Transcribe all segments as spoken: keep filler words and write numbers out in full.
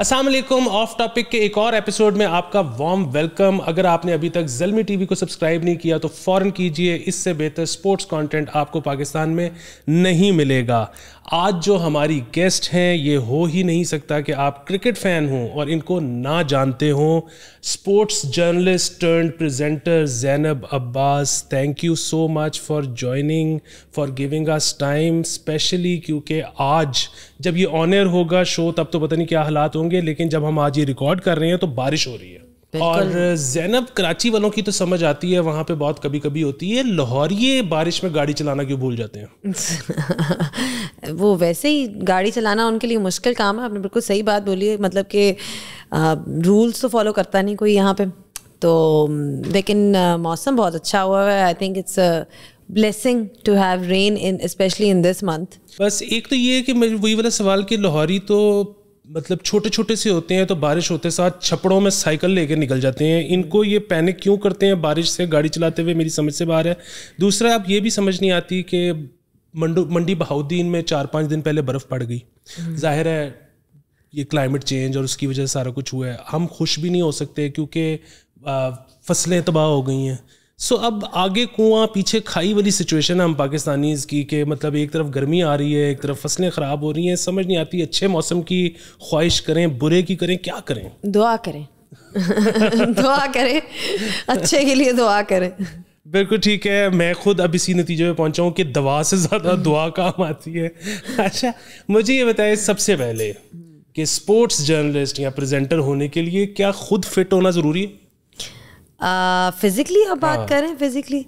अस्सलाम वालेकुम, of topic के एक और एपिसोड में आपका वार्म वेलकम। अगर आपने अभी तक ज़लमी टीवी को सब्सक्राइब नहीं किया तो फ़ौरन कीजिए, इससे बेहतर स्पोर्ट्स कंटेंट आपको पाकिस्तान में नहीं मिलेगा। आज जो हमारी गेस्ट हैं, ये हो ही नहीं सकता कि आप क्रिकेट फ़ैन हों और इनको ना जानते हों। Sports journalist turned presenter Zainab Abbas, thank you so much for joining, for giving us time, specially क्योंकि आज जब ये ऑनर होगा शो तब तो पता नहीं क्या हालात होंगे, लेकिन जब हम आज ये रिकॉर्ड कर रहे हैं तो बारिश हो रही है। और जैनब, कराची वालों की तो समझ आती है, वहाँ पे बहुत कभी कभी होती है, लाहौरिये बारिश में गाड़ी चलाना क्यों भूल जाते हैं? वो वैसे ही गाड़ी चलाना उनके लिए मुश्किल काम है। आपने बिल्कुल सही बात बोली है, मतलब कि रूल्स तो फॉलो करता नहीं कोई यहाँ पे, तो लेकिन मौसम बहुत अच्छा हुआ है। I think it's blessing to have rain in specially in this month. बस एक तो ये है कि मेरे वही वाला सवाल कि लाहौरी तो मतलब छोटे छोटे से होते हैं, तो बारिश होते साथ छपड़ों में साइकिल लेकर निकल जाते हैं, इनको ये पैनिक क्यों करते हैं बारिश से गाड़ी चलाते हुए, मेरी समझ से बाहर है। दूसरा, आप ये भी समझ नहीं आती कि मंडो मंडी बहाउद्दीन में चार पाँच दिन पहले बर्फ़ पड़ गई, जाहिर है ये क्लाइमेट चेंज और उसकी वजह से सारा कुछ हुआ है, हम खुश भी नहीं हो सकते क्योंकि फसलें तबाह हो गई हैं। सो so, अब आगे कुआं पीछे खाई वाली सिचुएशन है हम पाकिस्तानीज़ की, कि मतलब एक तरफ गर्मी आ रही है, एक तरफ फसलें ख़राब हो रही हैं, समझ नहीं आती। अच्छे मौसम की ख्वाहिश करें, बुरे की करें, क्या करें? दुआ करें दुआ करें, अच्छे के लिए दुआ करें। बिल्कुल ठीक है, मैं खुद अब इसी नतीजे में पहुंचा हूं कि दवा से ज़्यादा दुआ काम आती है। अच्छा, मुझे ये बताएं सबसे पहले कि स्पोर्ट्स जर्नलिस्ट या प्रेजेंटर होने के लिए क्या खुद फिट होना ज़रूरी है? फिज़िकली uh, अब बात करें फिज़िकली,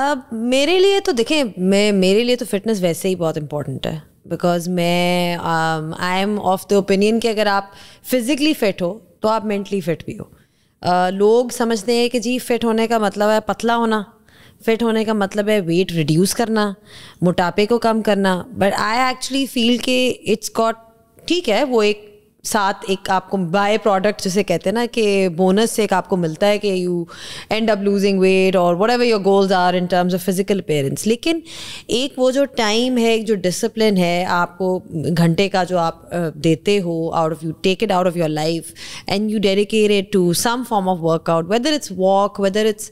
uh, मेरे लिए तो देखें, मैं मेरे लिए तो फिटनेस वैसे ही बहुत इम्पॉर्टेंट है, बिकॉज मैं I am of the opinion कि अगर आप फिज़िकली फ़िट हो तो आप मेंटली फ़िट भी हो। uh, लोग समझते हैं कि जी फिट होने का मतलब है पतला होना, फ़िट होने का मतलब है वेट रिड्यूस करना, मोटापे को कम करना, बट आई एक्चुअली फील कि इट्स गॉट, ठीक है वो एक साथ एक आपको बाय प्रोडक्ट जिसे कहते हैं ना कि बोनस से एक आपको मिलता है कि you end up losing weight और whatever your goals are in terms of physical appearance, लेकिन एक वो जो टाइम है, एक जो डिसिप्लिन है आपको घंटे का जो आप देते हो, out of you take it out of your life and you dedicate it to some form of workout, whether it's walk, whether it's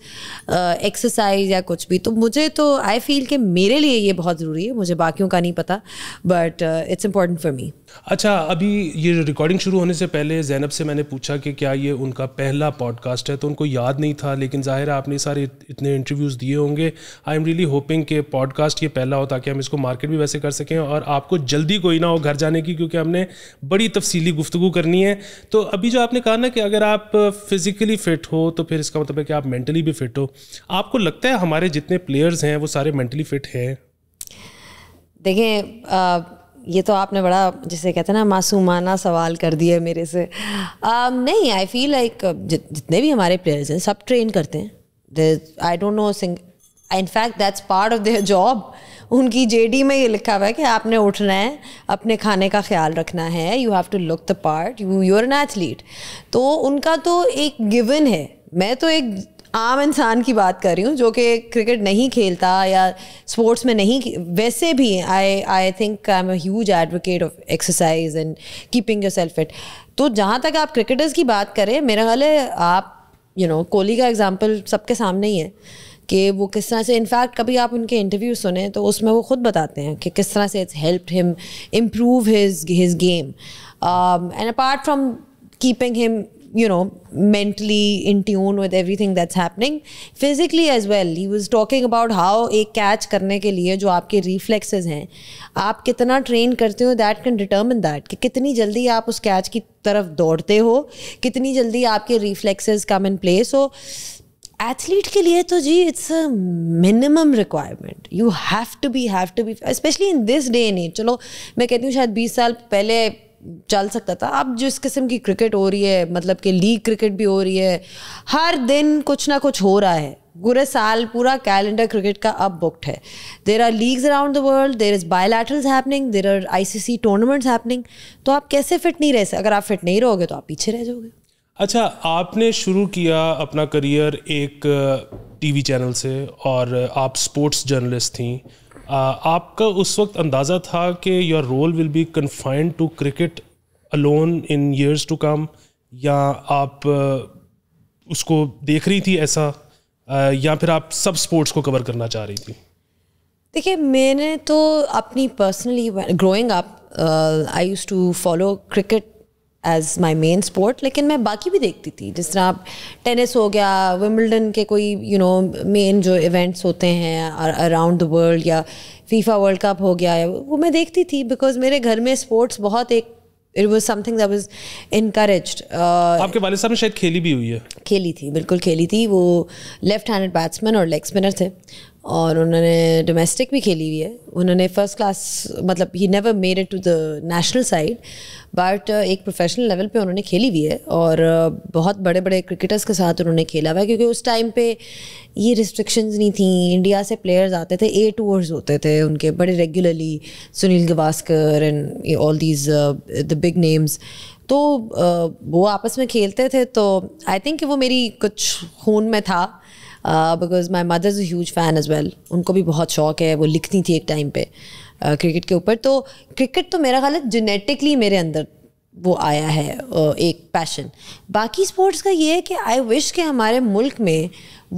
exercise या कुछ भी, तो मुझे तो आई फील कि मेरे लिए ये बहुत ज़रूरी है। मुझे बाकियों का नहीं पता, but it's important for me. अच्छा, अभी ये रिकॉर्डिंग शुरू होने से पहले जैनब से मैंने पूछा कि क्या ये उनका पहला पॉडकास्ट है, तो उनको याद नहीं था, लेकिन ज़ाहिर है आपने सारे इतने इंटरव्यूज़ दिए होंगे। आई एम रियली होपिंग कि पॉडकास्ट ये पहला हो ताकि हम इसको मार्केट भी वैसे कर सकें और आपको जल्दी कोई ना हो घर जाने की, क्योंकि हमने बड़ी तफसीली गुफ्तगू करनी है। तो अभी जो आपने कहा ना कि अगर आप फिज़िकली फ़िट हो तो फिर इसका मतलब है कि आप मेंटली भी फ़िट हो, आपको लगता है हमारे जितने प्लेयर्स हैं वो सारे मेंटली फ़िट हैं? देखें, ये तो आपने बड़ा जिसे कहते हैं ना मासूमाना सवाल कर दिया मेरे से। um, नहीं, आई फील लाइक जितने भी हमारे प्लेयर्स हैं सब ट्रेन करते हैं। I don't know thing, in fact that's part of their job. उनकी जेडी में ये लिखा हुआ है कि आपने उठना है, अपने खाने का ख्याल रखना है, you have to look the part, you you are an athlete, तो उनका तो एक गिवन है। मैं तो एक आम इंसान की बात कर रही हूँ जो कि क्रिकेट नहीं खेलता या स्पोर्ट्स में नहीं, वैसे भी I I think I am a huge advocate of exercise and keeping yourself fit. तो जहाँ तक आप क्रिकेटर्स की बात करें, मेरा ख्याल है आप यू नो कोहली का एग्जांपल सबके सामने ही है कि वो किस तरह से, इनफैक्ट कभी आप उनके इंटरव्यू सुने तो उसमें वो खुद बताते हैं कि किस तरह से it's helped him improve his his game and apart from keeping him you know, mentally in tune with everything that's happening, physically as well. He was talking about how एक catch करने के लिए जो आपके reflexes हैं, आप कितना train करते हो, that can determine that, कि कितनी जल्दी आप उस catch की तरफ दौड़ते हो, कितनी जल्दी आपके reflexes come in play. So, athlete के लिए तो जी it's a minimum requirement, you have to be have to be specially in this day and age. चलो मैं कहती हूँ शायद बीस साल पहले चल सकता था, अब जिस किस्म की क्रिकेट हो रही है, मतलब कि लीग क्रिकेट भी हो रही है, हर दिन कुछ ना कुछ हो रहा है, पूरे साल पूरा कैलेंडर क्रिकेट का अब बुक्ड है। There are leagues around the world, there is bilaterals happening, there are ICC tournaments happening, तो आप कैसे फिट नहीं रह सकते? अगर आप फिट नहीं रहोगे तो आप पीछे रह जाओगे। अच्छा, आपने शुरू किया अपना करियर एक टीवी चैनल से और आप स्पोर्ट्स जर्नलिस्ट थीं, Uh, आपका उस वक्त अंदाज़ा था कि your role will be confined to cricket alone in years to come, या आप उसको देख रही थी ऐसा, या फिर आप सब स्पोर्ट्स को कवर करना चाह रही थी? देखिए, मैंने तो अपनी personally growing up I used to follow cricket as my main sport, लेकिन मैं बाकी भी देखती थी, जिस तरह आप टेनिस हो गया, विम्बल्डन के कोई यू नो मेन जो इवेंट्स होते हैं अराउंड द वर्ल्ड, या फीफा वर्ल्ड कप हो गया, वो मैं देखती थी बिकॉज मेरे घर में स्पोर्ट्स बहुत एक it was something that was encouraged. आपके वाले साहब ने शायद खेली भी हुई है? खेली थी, बिल्कुल खेली थी। वो लेफ्ट हैंडेड बैट्समैन और लेग स्पिनर थे, और उन्होंने डोमेस्टिक भी खेली हुई है। उन्होंने फर्स्ट क्लास, मतलब he never made it to the national side, but एक प्रोफेशनल लेवल पे उन्होंने खेली हुई है, और बहुत बड़े बड़े क्रिकेटर्स के साथ उन्होंने खेला हुआ है, क्योंकि उस टाइम पे ये रिस्ट्रिक्शंस नहीं थी। इंडिया से प्लेयर्स आते थे, ए टूर्स होते थे उनके बड़े regularly, Sunil Gavaskar and all these the big names, तो uh, वो आपस में खेलते थे। तो आई थिंक वो मेरी कुछ खून में था, because my mother is a huge fan as well, उनको भी बहुत शौक़ है, वो लिखती थी एक टाइम पे क्रिकेट uh, के ऊपर। तो क्रिकेट तो मेरा ख्याल है जेनेटिकली मेरे अंदर वो आया है uh, एक पैशन। बाकी स्पोर्ट्स का ये है कि आई विश के हमारे मुल्क में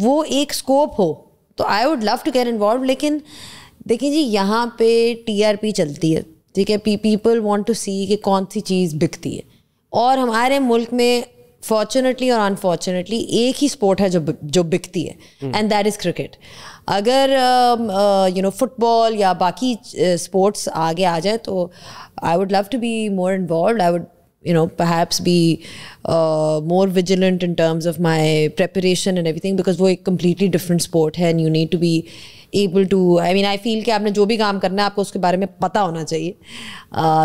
वो एक स्कोप हो, तो I would love to get involve. लेकिन देखिए जी, यहाँ पे टी आर पी चलती है, ठीक है, पीपल वॉन्ट टू सी कि कौन सी चीज़ बिकती है, और हमारे मुल्क में फॉर्चुनेटली और अनफॉर्चुनेटली एक ही स्पोर्ट है जो जो बिकती है, एंड दैट इज़ क्रिकेट। अगर यू नो फुटबॉल या बाकी स्पोर्ट्स uh, आगे आ जाए तो I would love to be more involve. I would you know perhaps be more vigilant in terms of my preparation and everything, because वो एक completely different sport है, and you need to be able to, I mean I feel कि आपने जो भी काम करना है आपको उसके बारे में पता होना चाहिए।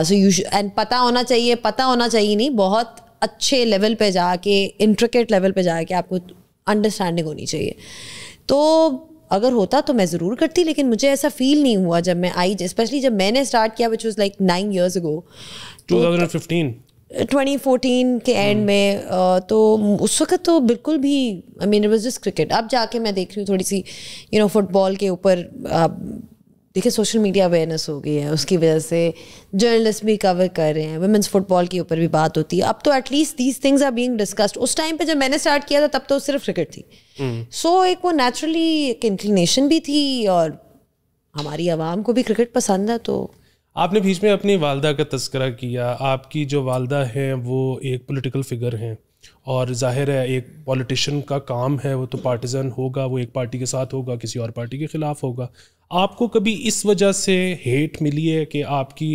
सो यू एंड पता होना चाहिए, पता होना चाहिए नहीं, बहुत अच्छे लेवल पे जाके, इंट्रिकेट लेवल पे जाके आपको अंडरस्टैंडिंग होनी चाहिए। तो अगर होता तो मैं ज़रूर करती, लेकिन मुझे ऐसा फील नहीं हुआ जब मैं आई, स्पेशली जब मैंने स्टार्ट किया, which was like nine years ago, twenty fifteen twenty fourteen के एंड में, तो उस वक्त तो बिल्कुल भी I mean it was just cricket. अब जाके मैं देख रही हूँ थोड़ी सी यू नो फुटबॉल के ऊपर, देखिए सोशल मीडिया अवेयरनेस हो गई है, उसकी वजह से जर्नलिस्ट भी कवर कर रहे हैं, वुमेंस फुटबॉल के ऊपर भी बात होती है अब तो, at least these things are being discussed. उस टाइम पे जब मैंने स्टार्ट किया था तब तो सिर्फ क्रिकेट थी, सो so, एक वो नेचुरली एक इंक्लिनेशन भी थी, और हमारी आवाम को भी क्रिकेट पसंद है। तो आपने बीच में अपनी वालदा का तस्करा किया, आपकी जो वालदा हैं वो एक पॉलिटिकल फिगर हैं, और जाहिर है एक पॉलिटिशियन का काम है वो तो पार्टीजन होगा, वो एक पार्टी के साथ होगा, किसी और पार्टी के ख़िलाफ़ होगा। आपको कभी इस वजह से हेट मिली है कि आपकी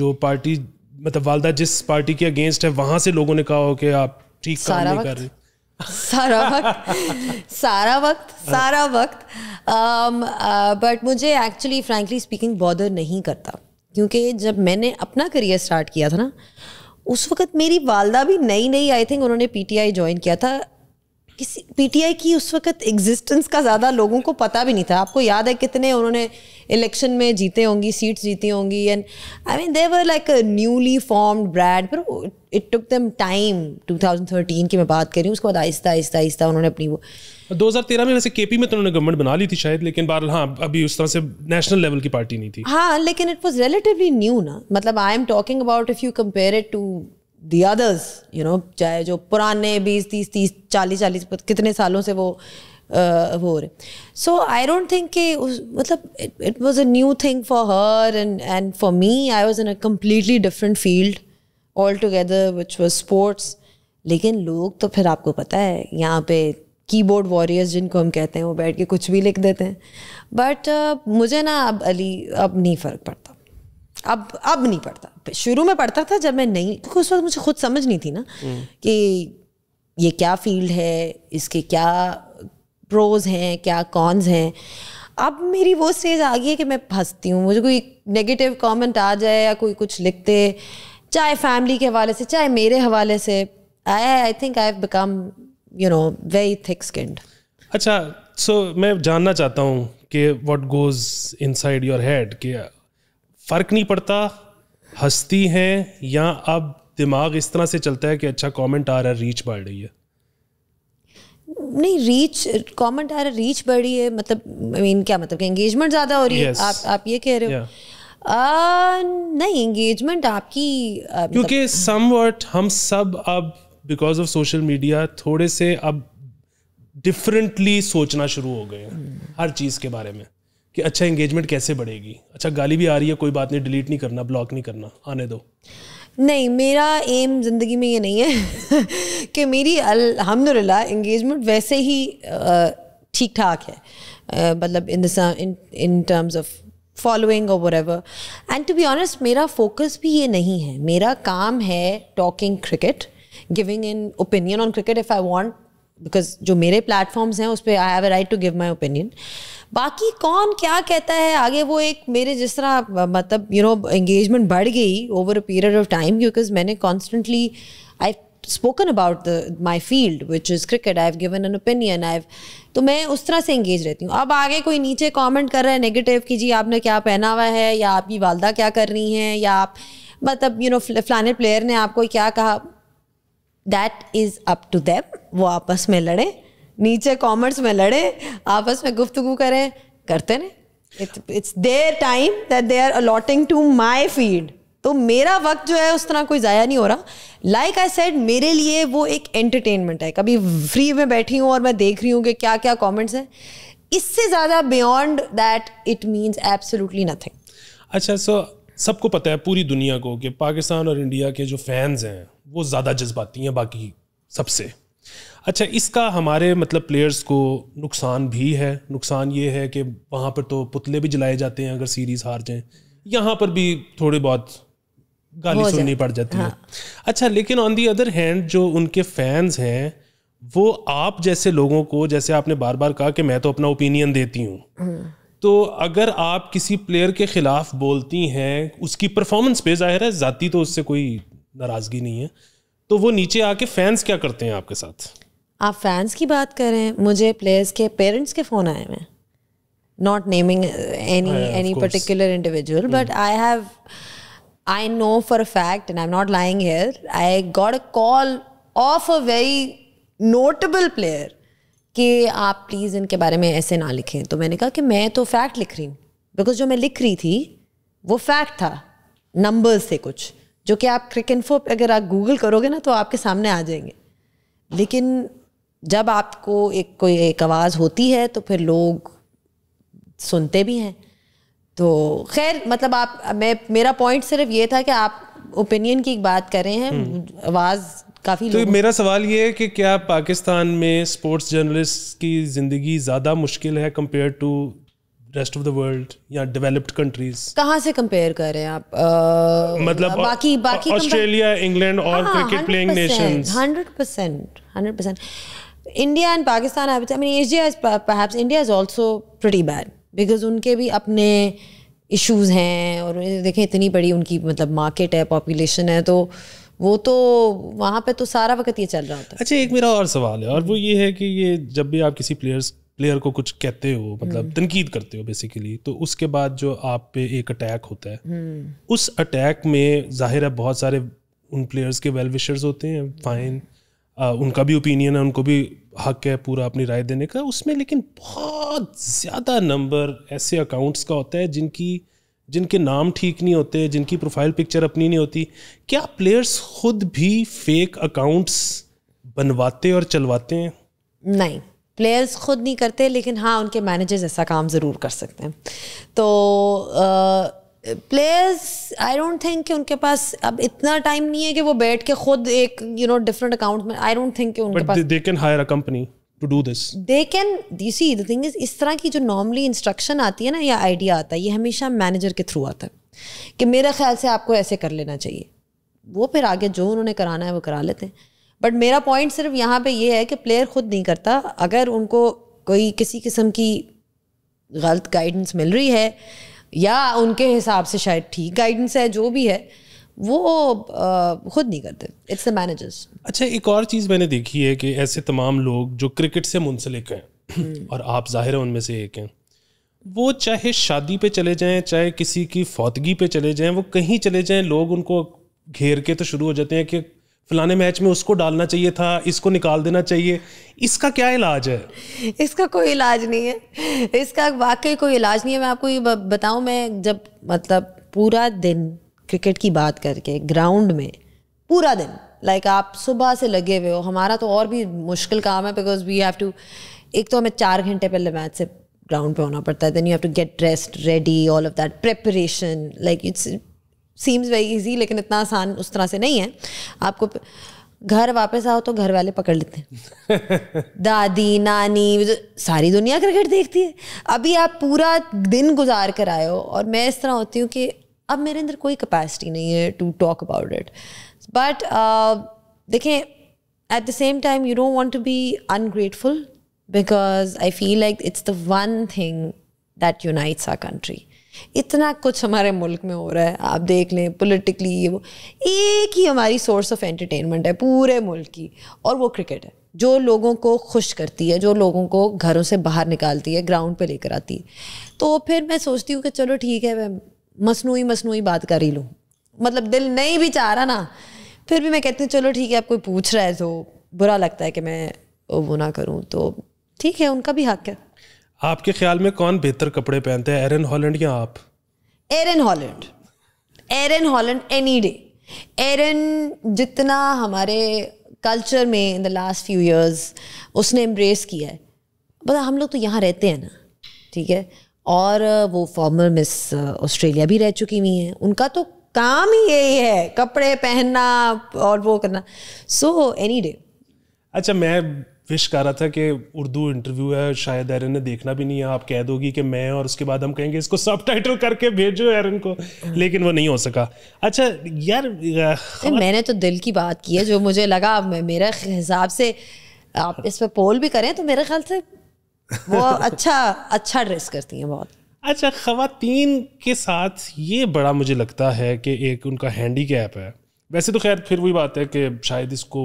जो पार्टी, मतलब वालदा जिस पार्टी के अगेंस्ट है, वहाँ से लोगों ने कहा हो कि आप ठीक काम नहीं कर रहे? सारा वक्त सारा वक्त सारा वक्त बट um, uh, मुझे एक्चुअली फ्रेंकली स्पीकिंग बॉदर नहीं करता, क्योंकि जब मैंने अपना करियर स्टार्ट किया था ना, उस वक्त मेरी वालदा भी नई नई, आई थिंक उन्होंने पीटीआई ज्वाइन किया था, किसी पीटीआई की उस वक्त एग्जिस्टेंस का ज़्यादा लोगों को पता भी नहीं था। आपको याद है कितने उन्होंने इलेक्शन में जीते होंगी, सीट्स जीती होंगी, and I mean they were like a newly formed brand, पर it took them time. Twenty thirteen की मैं बात कर रही हूँ, उसके बाद आहिस्ता आहिस्ता आहिस्ता उन्होंने अपनी वो दो हज़ार तेरह में वैसे केपी में तो उन्होंने गवर्नमेंट बना ली थी शायद, लेकिन बहरहाल हाँ अभी उस तरह से नेशनल लेवल की पार्टी नहीं थी। हाँ, लेकिन इट वाज रिलेटिवली न्यू ना, मतलब I am talking about if you compare it to the others, you know, चाहे जो पुराने बीस तीस तीस चालीस चालीस कितने सालों से वो uh, वो रहे। सो आई डोंट थिंक कि मतलब it was a new thing for her, and and for me I was in a completely different field altogether which was sports. लेकिन लोग तो फिर आपको पता है यहाँ पे कीबोर्ड वॉरियर्स जिनको हम कहते हैं, वो बैठ के कुछ भी लिख देते हैं, बट uh, मुझे ना अब अली अब नहीं फ़र्क पड़ता, अब अब नहीं पड़ता। शुरू में पड़ता था जब मैं नहीं, क्योंकि उस वक्त मुझे खुद समझ नहीं थी ना कि ये क्या फील्ड है, इसके क्या प्रोज हैं, क्या कॉन्स हैं। अब मेरी वो स्टेज आ गई है कि मैं हंसती हूँ, मुझे कोई नेगेटिव कॉमेंट आ जाए या कोई कुछ लिखते, चाहे फैमिली के हवाले से चाहे मेरे हवाले से, I I think I have become you know very thick skinned. अच्छा, सो so, मैं जानना चाहता हूँ कि what goes inside your head, कि फ़र्क नहीं पड़ता हंसती हैं, या अब दिमाग इस तरह से चलता है कि अच्छा कमेंट आ रहा है, रीच बढ़ रही है? नहीं, रीच कमेंट आ रहा है, रीच बढ़ रही है, मतलब आई I मीन mean, क्या मतलब कि एंगेजमेंट ज़्यादा हो रही है। yes. आप आप ये कह रहे हो? yeah. आ, नहीं, एंगेजमेंट आपकी क्योंकि समवट हम सब अब बिकॉज ऑफ सोशल मीडिया थोड़े से अब डिफरेंटली सोचना शुरू हो गए हैं हर चीज़ के बारे में कि अच्छा एंगेजमेंट कैसे बढ़ेगी, अच्छा गाली भी आ रही है कोई बात नहीं, डिलीट नहीं करना, ब्लॉक नहीं करना, आने दो। नहीं, मेरा एम ज़िंदगी में ये नहीं है कि मेरी अल्हम्दुलिल्लाह एंगेजमेंट वैसे ही ठीक ठाक है, मतलब in the in terms of following और whatever. And to be honest मेरा फोकस भी ये नहीं है, मेरा काम है talking cricket, giving in opinion on cricket if I want, because जो मेरे प्लेटफॉर्म्स हैं उस पर I have a right to give my opinion. बाकी कौन क्या कहता है आगे वो एक मेरे जिस तरह मतलब यू नो एंगेजमेंट बढ़ गई over a period of time because मैंने constantly I spoken about the my field which is cricket, I've given an opinion, I've तो मैं उस तरह से engage रहती हूँ। अब आगे कोई नीचे comment कर रहा है negative कि जी आपने क्या पहना हुआ है या आपकी वालदा क्या कर रही हैं या आप मतलब you know फलाने player ने आपको क्या कहा, that is up to them। वो आपस में लड़े, नीचे comments में लड़े, आपस में गुफ्तगू करें, करते रहें। it's it's their time that they are allotting to my field, तो मेरा वक्त जो है उस तरह कोई ज़ाया नहीं हो रहा। लाइक आई सेड मेरे लिए वो एक एंटरटेनमेंट है, कभी फ्री में बैठी हूँ और मैं देख रही हूँ कि क्या क्या कमेंट्स हैं, इससे ज़्यादा beyond that it means absolutely nothing. अच्छा, सो सबको पता है पूरी दुनिया को कि पाकिस्तान और इंडिया के जो फैंस हैं वो ज़्यादा जज्बाती हैं बाकी सबसे। अच्छा, इसका हमारे मतलब प्लेयर्स को नुकसान भी है, नुकसान ये है कि वहाँ पर तो पुतले भी जलाए जाते हैं अगर सीरीज़ हार जाएँ, यहाँ पर भी थोड़े बहुत गाली सुननी पड़ जाती है। हाँ। अच्छा, लेकिन ऑन दी अदर हैंड जो उनके फैंस हैं वो आप जैसे लोगों को, जैसे आपने बार बार कहा कि मैं तो अपना ओपिनियन देती हूँ, तो अगर आप किसी प्लेयर के खिलाफ बोलती हैं उसकी परफॉर्मेंस पे, जाहिर है जाती तो उससे कोई नाराजगी नहीं है, तो वो नीचे आके फैंस क्या करते हैं आपके साथ? आप फैंस की बात करें, मुझे प्लेयर्स के पेरेंट्स के फ़ोन आए हैं, not naming any any particular individual but I have I know for a fact, and I'm not lying here, I got a call of a very notable player कि आप please इनके बारे में ऐसे ना लिखें। तो मैंने कहा कि मैं तो फैक्ट लिख रही हूँ, बिकॉज जो मैं लिख रही थी वो फैक्ट था, नंबर्स थे कुछ जो कि आप क्रिक इन्फो पे अगर आप गूगल करोगे ना तो आपके सामने आ जाएंगे। लेकिन जब आपको एक कोई एक आवाज़ होती है तो फिर लोग सुनते भी हैं। तो खैर मतलब आप मैं मेरा पॉइंट सिर्फ ये था कि आप ओपिनियन की बात कर रहे हैं, आवाज़ काफ़ी। तो मेरा सवाल ये है कि क्या पाकिस्तान में स्पोर्ट्स जर्नलिस्ट की ज़िंदगी ज़्यादा मुश्किल है compare to rest of the world या डेवलप्ड कंट्रीज? कहाँ से कंपेयर कर रहे हैं आप? आ, मतलब बाकी बाकी ऑस्ट्रेलिया, इंग्लैंड और cricket playing nations. Hundred percent hundred percent India and Pakistan, I mean Asia is perhaps, India is also pretty bad because उनके भी अपने इश्यूज़ हैं और देखें इतनी बड़ी उनकी मतलब मार्केट है, पॉपुलेशन है, तो वो तो वहाँ पे तो सारा वक्त ये चल रहा होता है। अच्छा, एक मेरा और सवाल है और वो ये है कि ये जब भी आप किसी प्लेयर्स प्लेयर को कुछ कहते हो, मतलब तनकीद करते हो बेसिकली, तो उसके बाद जो आप पे एक अटैक होता है, उस अटैक में जाहिर है बहुत सारे उन प्लेयर्स के वेल विशर्स होते हैं, फाइन, उनका भी ओपिनियन है, उनको भी हक है पूरा अपनी राय देने का उसमें, लेकिन बहुत ज़्यादा नंबर ऐसे अकाउंट्स का होता है जिनकी जिनके नाम ठीक नहीं होते, जिनकी प्रोफाइल पिक्चर अपनी नहीं होती। क्या प्लेयर्स खुद भी फेक अकाउंट्स बनवाते और चलवाते हैं? नहीं, प्लेयर्स खुद नहीं करते, लेकिन हाँ उनके मैनेजर्स ऐसा काम ज़रूर कर सकते हैं। तो आ, प्लेयर्स आई डोंट थिंक कि उनके पास अब इतना टाइम नहीं है कि वो बैठ के खुद एक यू नो डिफरेंट अकाउंट में, आई डोंट थिंक कि उनके पास। They can hire a company to do this, they can, you see the thing is, इस तरह की जो नॉर्मली इंस्ट्रक्शन आती है ना या आइडिया आता है, ये हमेशा मैनेजर के थ्रू आता है कि मेरे ख्याल से आपको ऐसे कर लेना चाहिए, वो फिर आगे जो उन्होंने कराना है वो करा लेते हैं। बट मेरा पॉइंट सिर्फ यहाँ पर यह है कि प्लेयर खुद नहीं करता। अगर उनको कोई किसी किस्म की गलत गाइडेंस मिल रही है या उनके हिसाब से शायद ठीक गाइडेंस है, जो भी है, वो आ, खुद नहीं करते, इट्स द मैनेजर्स। अच्छा, एक और चीज़ मैंने देखी है कि ऐसे तमाम लोग जो क्रिकेट से मुंसलिक हैं और आप ज़ाहिर है उनमें से एक हैं, वो चाहे शादी पे चले जाएं, चाहे किसी की फौतगी पे चले जाएं, वो कहीं चले जाएं, लोग उनको घेर के तो शुरू हो जाते हैं कि फलाने मैच में उसको डालना चाहिए था, इसको निकाल देना चाहिए। इसका क्या इलाज है? इसका कोई इलाज नहीं है, इसका वाकई कोई इलाज नहीं है। मैं आपको ये बताऊँ, मैं जब मतलब पूरा दिन क्रिकेट की बात करके ग्राउंड में पूरा दिन लाइक like आप सुबह से लगे हुए हो। हमारा तो और भी मुश्किल काम है बिकॉज वी हैव टू, एक तो हमें चार घंटे पहले मैच से ग्राउंड पे होना पड़ता है, then you have to get dressed, ready, all of that preparation, like it's seems very easy लेकिन इतना आसान उस तरह से नहीं है। आपको घर वापस आओ तो घर वाले पकड़ लेते हैं दादी नानी, सारी दुनिया क्रिकेट देखती है, अभी आप पूरा दिन गुजार कर आए हो। और मैं इस तरह होती हूँ कि अब मेरे अंदर कोई कैपेसिटी नहीं है to talk about it, but देखें at the same time you don't want to be ungrateful because I feel like it's the one thing that unites our country. इतना कुछ हमारे मुल्क में हो रहा है, आप देख लें पॉलिटिकली, ये वो एक ही हमारी सोर्स ऑफ एंटरटेनमेंट है पूरे मुल्क की, और वो क्रिकेट है जो लोगों को खुश करती है, जो लोगों को घरों से बाहर निकालती है, ग्राउंड पे लेकर आती है। तो फिर मैं सोचती हूँ कि चलो ठीक है मैं मसनूई मसनूई बात कर ही लूँ, मतलब दिल नहीं भी चाह रहा ना फिर भी मैं कहती हूँ चलो ठीक है, अब कोई पूछ रहा है तो बुरा लगता है कि मैं वो ना करूँ, तो ठीक है उनका भी हक है। आपके ख्याल में कौन बेहतर कपड़े पहनते हैं, एरन हॉलैंड या आप? Erin Holland, Erin Holland any day. Erin जितना हमारे कल्चर में in the last few years उसने एम्ब्रेस किया है, बता हम लोग तो यहाँ रहते हैं ना, ठीक है, और वो फॉर्मर मिस ऑस्ट्रेलिया भी रह चुकी हुई हैं, उनका तो काम ही यही है कपड़े पहनना और वो करना, सो एनी डे। अच्छा मैं विश कर रहा था कि उर्दू इंटरव्यू है, शायद एरन ने देखना भी नहीं है, आप कह दोगी कि मैं, और उसके बाद हम कहेंगे इसको सबटाइटल करके भेजो एरन को, लेकिन वो नहीं हो सका। अच्छा यार मैंने तो दिल की बात की है जो मुझे लगा, मैं मेरे हिसाब से आप इस पर पोल भी करें तो मेरे ख्याल से वो अच्छा अच्छा ड्रेस करती हैं बहुत। अच्छा ख़वातीन के साथ ये बड़ा मुझे लगता है कि एक उनका हैंडीकैप है, वैसे तो खैर फिर वही बात है कि शायद इसको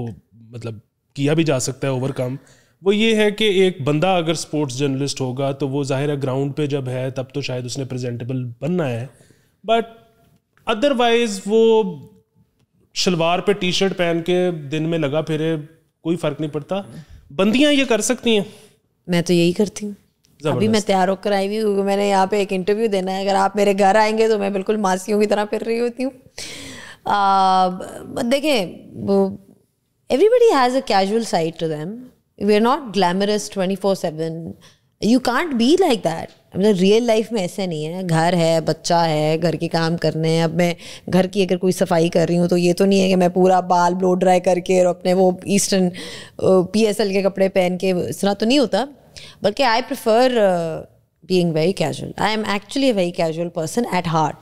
मतलब किया भी जा सकता है ओवरकम, वो ये है कि एक बंदा अगर स्पोर्ट्स जर्नलिस्ट होगा तो वो जाहिर है ग्राउंड पे जब है तब तो शायद उसने प्रेजेंटेबल बनना है, बट अदरवाइज वो शलवार पे टी शर्ट पहन के दिन में लगा फिरे कोई फ़र्क नहीं पड़ता। बंदियां ये कर सकती हैं, मैं तो यही करती हूँ, अभी मैं तैयार होकर आई हुई क्योंकि मैंने यहाँ पे एक इंटरव्यू देना है, अगर आप मेरे घर आएंगे तो मैं बिल्कुल मासियों की तरह फिर रही होती हूँ। देखें everybody has a casual side to them, we are not glamorous twenty four seven, you can't be like that, I mean real life में ऐसे नहीं है, घर है, बच्चा है, घर के काम करने हैं। अब मैं घर की अगर कोई सफाई कर रही हूँ तो ये तो नहीं है कि मैं पूरा बाल ब्लो ड्राई करके और अपने वो ईस्टर्न पीएसएल के कपड़े पहन के, इस तरह तो नहीं होता, बल्कि I prefer being very casual, I am actually very casual person at heart.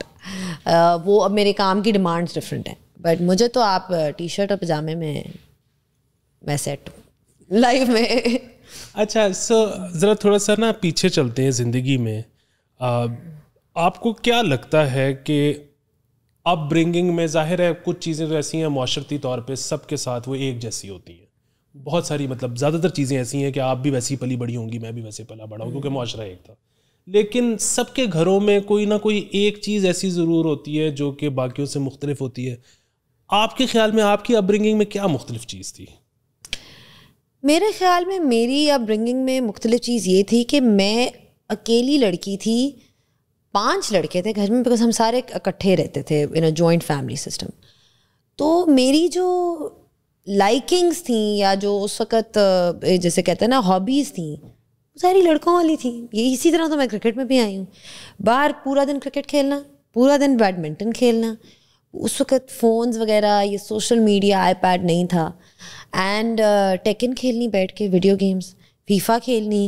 वो अब मेरे काम की डिमांड्स डिफरेंट हैं, बट मुझे तो आप टी शर्ट और पजामे में मैं सेट हूँ लाइफ में। अच्छा सो ज़रा थोड़ा सा ना पीछे चलते हैं ज़िंदगी में, आ, आपको क्या लगता है कि अप ब्रिंगिंग में जाहिर है कुछ चीज़ें ऐसी हैं माशरती तौर पे सबके साथ वो एक जैसी होती हैं, बहुत सारी मतलब ज़्यादातर चीज़ें ऐसी हैं कि आप भी वैसी पली बड़ी होंगी, मैं भी वैसे पला बड़ा हूँ क्योंकि माशरा एक था, लेकिन सबके घरों में कोई ना कोई एक चीज़ ऐसी ज़रूर होती है जो कि बाकियों से मुख्तलिफ होती है। आपके ख्याल में आपकी अप ब्रिंगिंग में क्या मुख्तलिफ चीज़ थी? मेरे ख्याल में मेरी अपब्रिंगिंग में मुख्तलिफ चीज़ ये थी कि मैं अकेली लड़की थी, पांच लड़के थे घर में बिकॉज हम सारे इकट्ठे रहते थे in a joint family system, तो मेरी जो लाइकिंग्स थी या जो उस वक़्त जैसे कहते हैं ना हॉबीज़ थी सारी लड़कों वाली थी। ये इसी तरह तो मैं क्रिकेट में भी आई हूँ, बाहर पूरा दिन क्रिकेट खेलना, पूरा दिन बैडमिंटन खेलना, उस वक़्त फ़ोन्स वगैरह ये सोशल मीडिया आईपैड नहीं था, एंड टेकन खेलनी बैठ के, वीडियो गेम्स, फीफा खेलनी,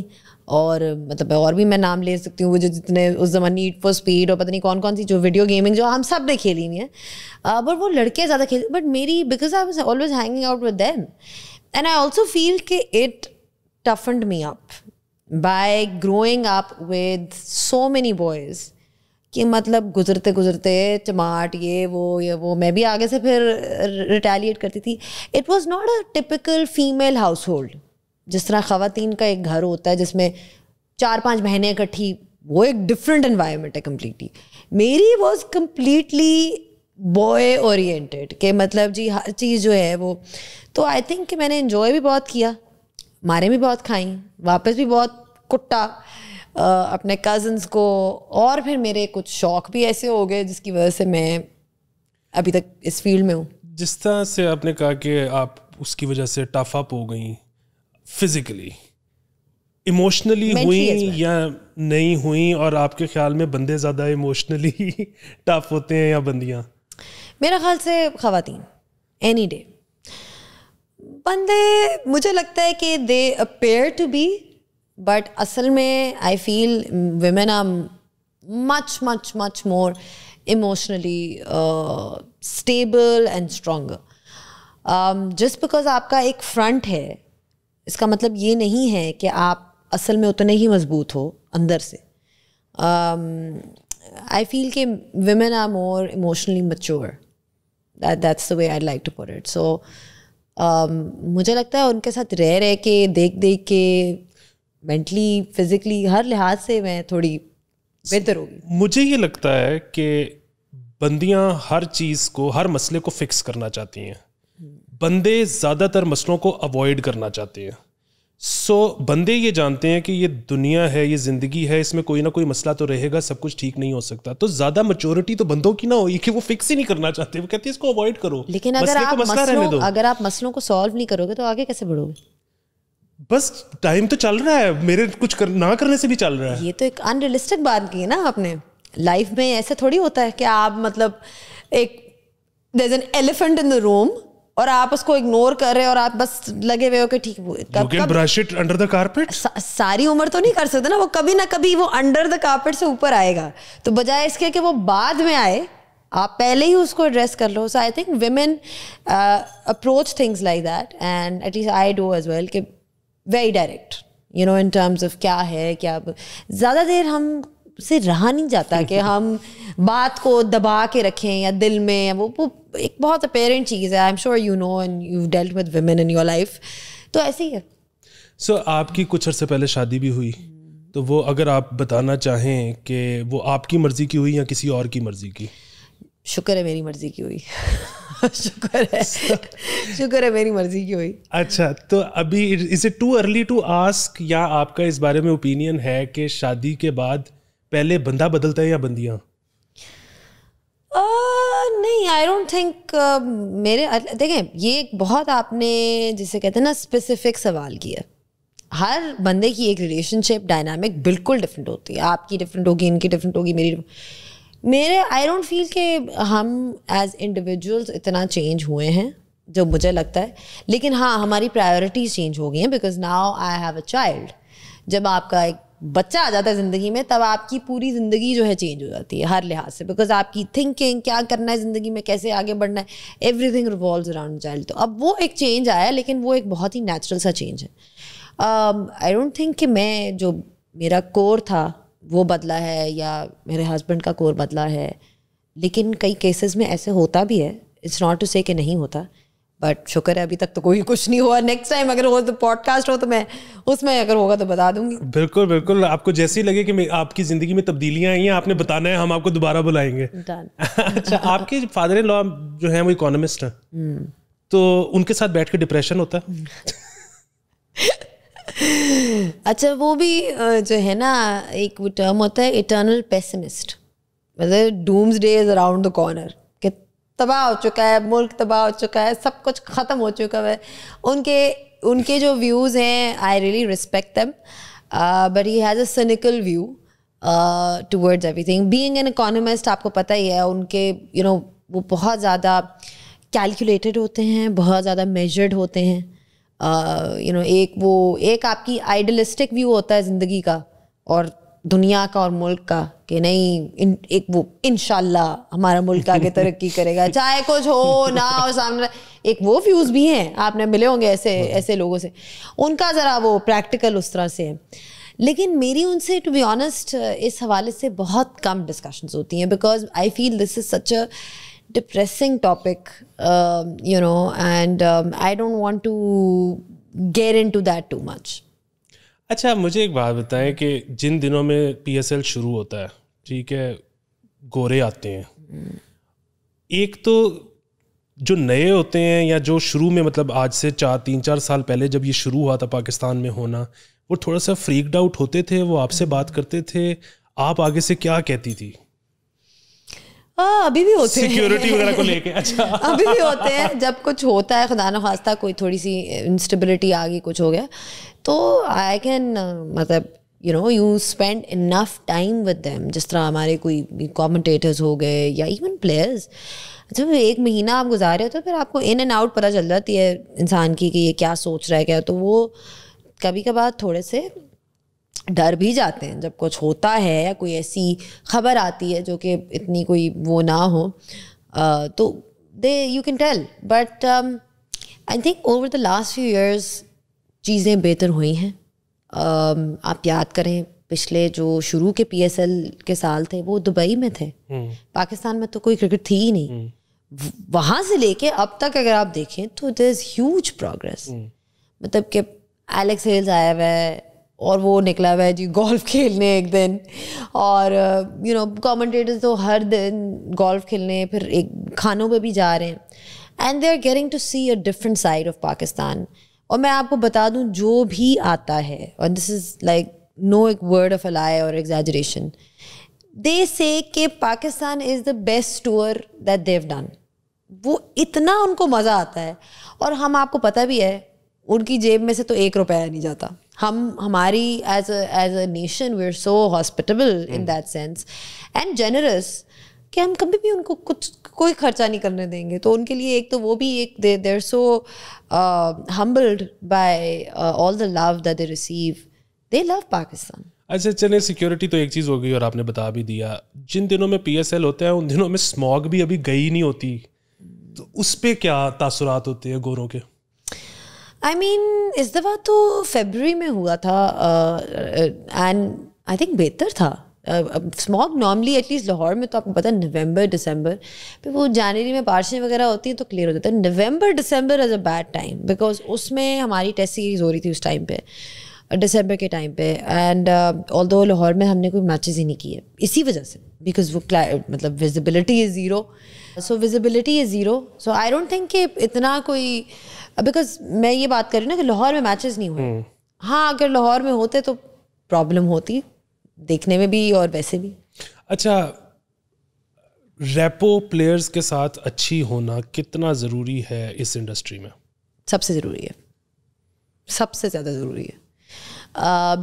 और मतलब और भी मैं नाम ले सकती हूँ वो जो जितने उस जमाने नीड फॉर स्पीड और पता नहीं कौन कौन सी जो वीडियो गेमिंग जो हम सब ने खेली हुई है, बट uh, वो लड़के ज़्यादा खेल, बट मेरी because I was always hanging out with them and I also feel कि it toughened me up by growing up with so many boys कि मतलब गुजरते गुजरते चमाट ये वो ये वो, मैं भी आगे से फिर रिटेलिएट करती थी। It was not a typical female household, जिस तरह ख़वातीन का एक घर होता है जिसमें चार पांच बहनें इकट्ठी, वो एक डिफरेंट एनवायरनमेंट है कम्प्लीटली। मेरी वाज कम्प्लीटली बॉय ओरिएंटेड के मतलब जी हर चीज़ जो है वो, तो आई थिंक कि मैंने इन्जॉय भी बहुत किया, मारें भी बहुत खाई, वापस भी बहुत कुट्टा, अपने कज़न्स को, और फिर मेरे कुछ शौक़ भी ऐसे हो गए जिसकी वजह से मैं अभी तक इस फील्ड में हूँ। जिस तरह से आपने कहा कि आप उसकी वजह से टफ अप हो गई, फिज़िकली इमोशनली हुई या नहीं हुई, और आपके ख्याल में बंदे ज़्यादा इमोशनली टफ होते हैं या बंदियाँ? मेरा ख्याल से ख़वातीन एनी डे, बंदे मुझे लगता है कि they appear to be, but असल में I feel women are much much much more emotionally stable and stronger. Just because आपका एक फ्रंट है इसका मतलब ये नहीं है कि आप असल में उतने ही मजबूत हो अंदर से। आई फील कि women are more emotionally mature, that's the way I like to put it. So मुझे लगता है उनके साथ रह रहे के, देख देख के, मेंटली फिजिकली हर लिहाज से मैं थोड़ी बेहतर होगी। मुझे ये लगता है कि बंदियां हर चीज़ को, हर मसले को फिक्स करना चाहती हैं, बंदे ज़्यादातर मसलों को अवॉइड करना चाहते हैं। सो बंदे ये जानते हैं कि ये दुनिया है, ये ज़िंदगी है, इसमें कोई ना कोई मसला तो रहेगा, सब कुछ ठीक नहीं हो सकता। तो ज़्यादा मैच्योरिटी तो बंदों की ना हो कि वो फिक्स ही नहीं करना चाहते, वो कहते हैं इसको अवॉइड करो। लेकिन अगर आप मसलों, अगर आप मसलों को सॉल्व नहीं करोगे तो आगे कैसे बढ़ोगे? बस टाइम तो चल रहा है, मेरे कुछ कर, ना करने से भी चल रहा है। ये तो एक अनरियलिस्टिक बात की है ना आपने। लाइफ में ऐसे थोड़ी होता है कि आप मतलब एक there is an elephant in the room और आप उसको इग्नोर कर रहे हो और आप बस लगे हुए हो कि ठीक है। You can brush it under the carpet. सारी उम्र तो नहीं कर सकते ना, वो कभी ना कभी वो अंडर द कारपेट से ऊपर आएगा। तो बजाय इसके कि वो बाद में आए, आप पहले ही उसको एड्रेस कर लो। So I think women approach things like that, and at least I do as well, कि very direct, you know, in terms of क्या है क्या। ज़्यादा देर हम से रहा नहीं जाता कि हम बात को दबा के रखें या दिल में, वो वो एक बहुत अपेरेंट चीज़ है। I am sure you know and you dealt with women in your life, तो ऐसे ही है। सो so, आपकी कुछ अर्से पहले शादी भी हुई, तो वो अगर आप बताना चाहें कि वो आपकी मर्ज़ी की हुई या किसी और की मर्ज़ी की? शुक्र है मेरी मर्ज़ी की हुई। शुक्र है शुक्र है मेरी मर्जी की हुई। अच्छा, तो अभी is it too early to ask, या आपका इस बारे में ओपिनियन है कि शादी के बाद पहले बंदा बदलता है या बंदियाँ? uh, नहीं, आई डोंट थिंक। मेरे देखें, ये एक बहुत, आपने जिसे कहते हैं ना, स्पेसिफिक सवाल किया। हर बंदे की एक रिलेशनशिप डायनामिक बिल्कुल डिफरेंट होती है। आपकी डिफरेंट होगी, इनकी डिफरेंट होगी, मेरी different... मेरे आई डोंट फील कि हम एज इंडिविजुअल्स इतना चेंज हुए हैं जो मुझे लगता है। लेकिन हाँ, हमारी प्रायोरिटीज़ चेंज हो गई हैं, because now I have a child. जब आपका एक बच्चा आ जाता है ज़िंदगी में, तब आपकी पूरी ज़िंदगी जो है चेंज हो जाती है हर लिहाज से, बिकॉज आपकी थिंकिंग, क्या करना है ज़िंदगी में, कैसे आगे बढ़ना है, एवरीथिंग रिवॉल्व्स अराउंड चाइल्ड। तो अब वो एक चेंज आया, लेकिन वो एक बहुत ही नेचुरल सा चेंज है। आई डोंट थिंक कि मैं, जो मेरा कोर था वो बदला है या मेरे हस्बैंड का कोर बदला है। लेकिन कई केसेस में ऐसे होता भी है, इट्स नॉट टू से कि नहीं होता, बट शुक्र है अभी तक तो कोई कुछ नहीं हुआ। नेक्स्ट टाइम अगर हो तो पॉडकास्ट हो तो मैं उसमें अगर होगा तो बता दूंगी। बिल्कुल बिल्कुल, आपको जैसे ही लगे कि आपकी ज़िंदगी में तब्दीलियाँ आई हैं आपने बताना है, हम आपको दोबारा बुलाएंगे। अच्छा, आपके फादर इन लॉ जो हैं वो इकोनॉमिस्ट हैं, तो उनके साथ बैठ के डिप्रेशन होता है? अच्छा, वो भी जो है ना, एक वो टर्म होता है इटर्नल पेसिमिस्ट, मतलब doomsday is around the corner, कि तबाह हो चुका है मुल्क, तबाह हो चुका है, सब कुछ ख़त्म हो चुका है। उनके उनके जो व्यूज़ हैं, I really respect them, but he has a cynical view towards everything. Being an economist आपको पता ही है, उनके यू you नो know, वो बहुत ज़्यादा कैलकुलेटेड होते हैं, बहुत ज़्यादा मेजर्ड होते हैं। यू नो, एक वो एक आपकी आइडलिस्टिक व्यू होता है ज़िंदगी का और दुनिया का और मुल्क का, कि नहीं एक वो इंशाल्लाह हमारा मुल्क आगे तरक्की करेगा, चाहे कुछ हो ना हो सामने। एक वो व्यूज़ भी हैं, आपने मिले होंगे ऐसे ऐसे लोगों से। उनका ज़रा वो प्रैक्टिकल उस तरह से है। लेकिन मेरी उनसे टू बी ऑनेस्ट इस हवाले से बहुत कम डिस्कशंस होती हैं, because I feel this is such a depressing topic, uh, you know, and um, I don't want to get into that too much. अच्छा, मुझे एक बात बताएं कि जिन दिनों में पीएसएल शुरू होता है, ठीक है, गोरे आते हैं, एक तो जो नए होते हैं या जो शुरू में मतलब आज से चार तीन चार साल पहले जब ये शुरू हुआ था पाकिस्तान में होना, वो थोड़ा सा फ्रीक्ड आउट होते थे, वो आपसे बात करते थे, आप आगे से क्या कहती थी? आ, अभी भी होते हैं सिक्योरिटी वगैरह को लेके। अच्छा अभी भी होते हैं, जब कुछ होता है खुदा न खास्ता कोई थोड़ी सी इंस्टेबिलिटी आ गई, कुछ हो गया, तो आई कैन मतलब you know you spend enough time with them, जिस तरह हमारे कोई कॉमेंटेटर्स हो गए या इवन प्लेयर्स, जब एक महीना आप गुजारे हो तो फिर आपको इन एंड आउट पता चल जाती है इंसान की कि ये क्या सोच रहा है क्या, तो वो कभी कभार थोड़े से डर भी जाते हैं जब कुछ होता है या कोई ऐसी खबर आती है जो कि इतनी कोई वो ना हो, uh, तो they you can tell, but I think over the last few years चीज़ें बेहतर हुई हैं। uh, आप याद करें पिछले जो शुरू के पीएसएल के साल थे वो दुबई में थे, hmm. पाकिस्तान में तो कोई क्रिकेट थी ही नहीं, hmm. वहाँ से लेके अब तक अगर आप देखें तो देयर इज़ ह्यूज प्रोग्रेस, मतलब कि एलेक्स हेल्स आया हुआ है और वो निकला हुआ है जी गोल्फ खेलने एक दिन, और यू नो कमेंटेटर्स तो हर दिन गोल्फ खेलने, फिर एक खानों पे भी जा रहे हैं, and they are getting to see a different side of Pakistan. और मैं आपको बता दूं जो भी आता है, और दिस इज़ लाइक नो एक वर्ड ऑफ अ लाई और एग्जैजरेशन, दे से कि Pakistan is the best tour that they have done, वो इतना उनको मज़ा आता है। और हम आपको पता भी है उनकी जेब में से तो एक रुपया नहीं जाता, हम हमारी as as a nation we are so hospitable in that sense and generous कि हम कभी भी उनको कुछ कोई खर्चा नहीं करने देंगे, तो उनके लिए एक तो वो भी एक they are so humbled by all the love that they receive, they love Pakistan. अच्छा चले, सिक्योरिटी तो एक चीज़ हो गई और आपने बता भी दिया, जिन दिनों में पी एस एल होता है उन दिनों में स्मॉग भी अभी गई नहीं होती, तो उस पर क्या तासुरात होते हैं गोरों के? आई मीन इस दफ़ा तो फरवरी में हुआ था एंड आई थिंक बेहतर था स्मॉग, नॉर्मली एटलीस्ट लाहौर में तो आपको पता है नवंबर दिसंबर पे वो जनवरी में बारिशें वगैरह होती हैं तो क्लियर हो जाता है। November December is a bad time because उसमें हमारी टेस्ट सीरीज़ हो रही थी उस टाइम पे दिसंबर के टाइम पे, एंड ऑल दो लाहौर में हमने कोई मैचेस ही नहीं किए इसी वजह से, बिकॉज वो मतलब visibility is zero, so visibility is zero, so I don't think कि इतना कोई, बिकॉज मैं ये बात कर रही हूँ ना कि लाहौर में मैचेस नहीं हुए, hmm. हाँ अगर लाहौर में होते तो प्रॉब्लम होती देखने में भी और वैसे भी। अच्छा रेपो प्लेयर्स के साथ अच्छी होना कितना ज़रूरी है इस इंडस्ट्री में? सबसे ज़रूरी है, सबसे ज़्यादा ज़रूरी है,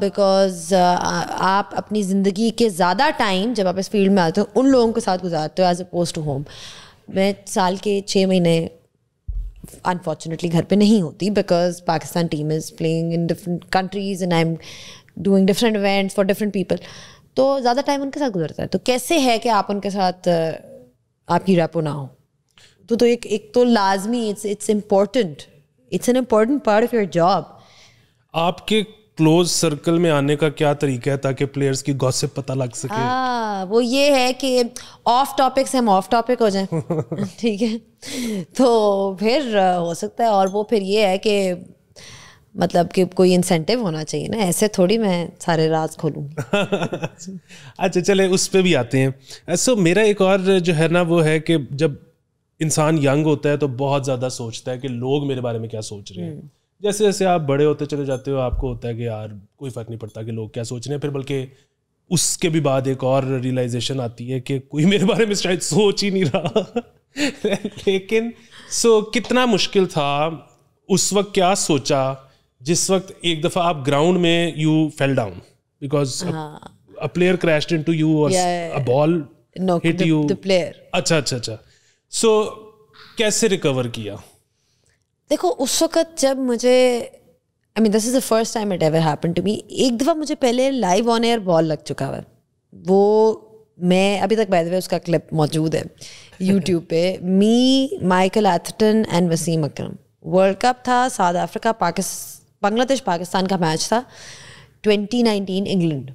बिकॉज uh, uh, आप अपनी ज़िंदगी के ज़्यादा टाइम जब आप इस फील्ड में आते हो उन लोगों के साथ गुजारते हो एज अपोज टू होम। मैं साल के छः महीने अनफॉर्चुनेटली घर पे नहीं होती because Pakistan team is playing in different countries and I am doing different events for different people, तो ज़्यादा टाइम उनके साथ गुजरता है, तो कैसे है कि आप उनके साथ आपकी रेपो ना हो, तो तो एक एक तो लाजमी it's it's important, it's an important part of your job. आपके क्लोज सर्कल में आने का क्या तरीका है ताकि प्लेयर्स की गॉसिप पता लग सके? हाँ वो ये है कि ऑफ टॉपिक से हम ऑफ टॉपिक हो जाएं, ठीक है, तो फिर हो सकता है, और वो फिर ये है कि मतलब कि कोई इंसेंटिव होना चाहिए ना, ऐसे थोड़ी मैं सारे राज खोलूँ। अच्छा चले उस पर भी आते हैं। सो मेरा एक और जो है ना वो है कि जब इंसान यंग होता है तो बहुत ज़्यादा सोचता है कि लोग मेरे बारे में क्या सोच रहे हैं, जैसे जैसे आप बड़े होते चले जाते हो आपको होता है कि यार कोई फ़र्क नहीं पड़ता कि लोग क्या सोच रहे हैं, फिर बल्कि उसके भी बाद एक और रियलाइजेशन आती है कि कोई मेरे बारे में शायद सोच ही नहीं रहा। लेकिन सो कितना मुश्किल था उस वक्त, क्या सोचा जिस वक्त एक दफ़ा आप ग्राउंड में you fell down because a player crashed into you और a ball hit you the player? अच्छा अच्छा अच्छा सो कैसे रिकवर किया? देखो उस वक़्त जब मुझे I mean this is the first time it ever happen to me, एक दफ़ा मुझे पहले लाइव ऑन एयर बॉल लग चुका हुआ है, वो मैं अभी तक बाय द वे उसका क्लिप मौजूद है यूट्यूब पे, me Michael Atherton and Wasim Akram, world cup था, साउथ अफ्रीका पाकिस्तान बांग्लादेश पाकिस्तान का मैच था ट्वेंटी नाइनटीन, इंग्लैंड,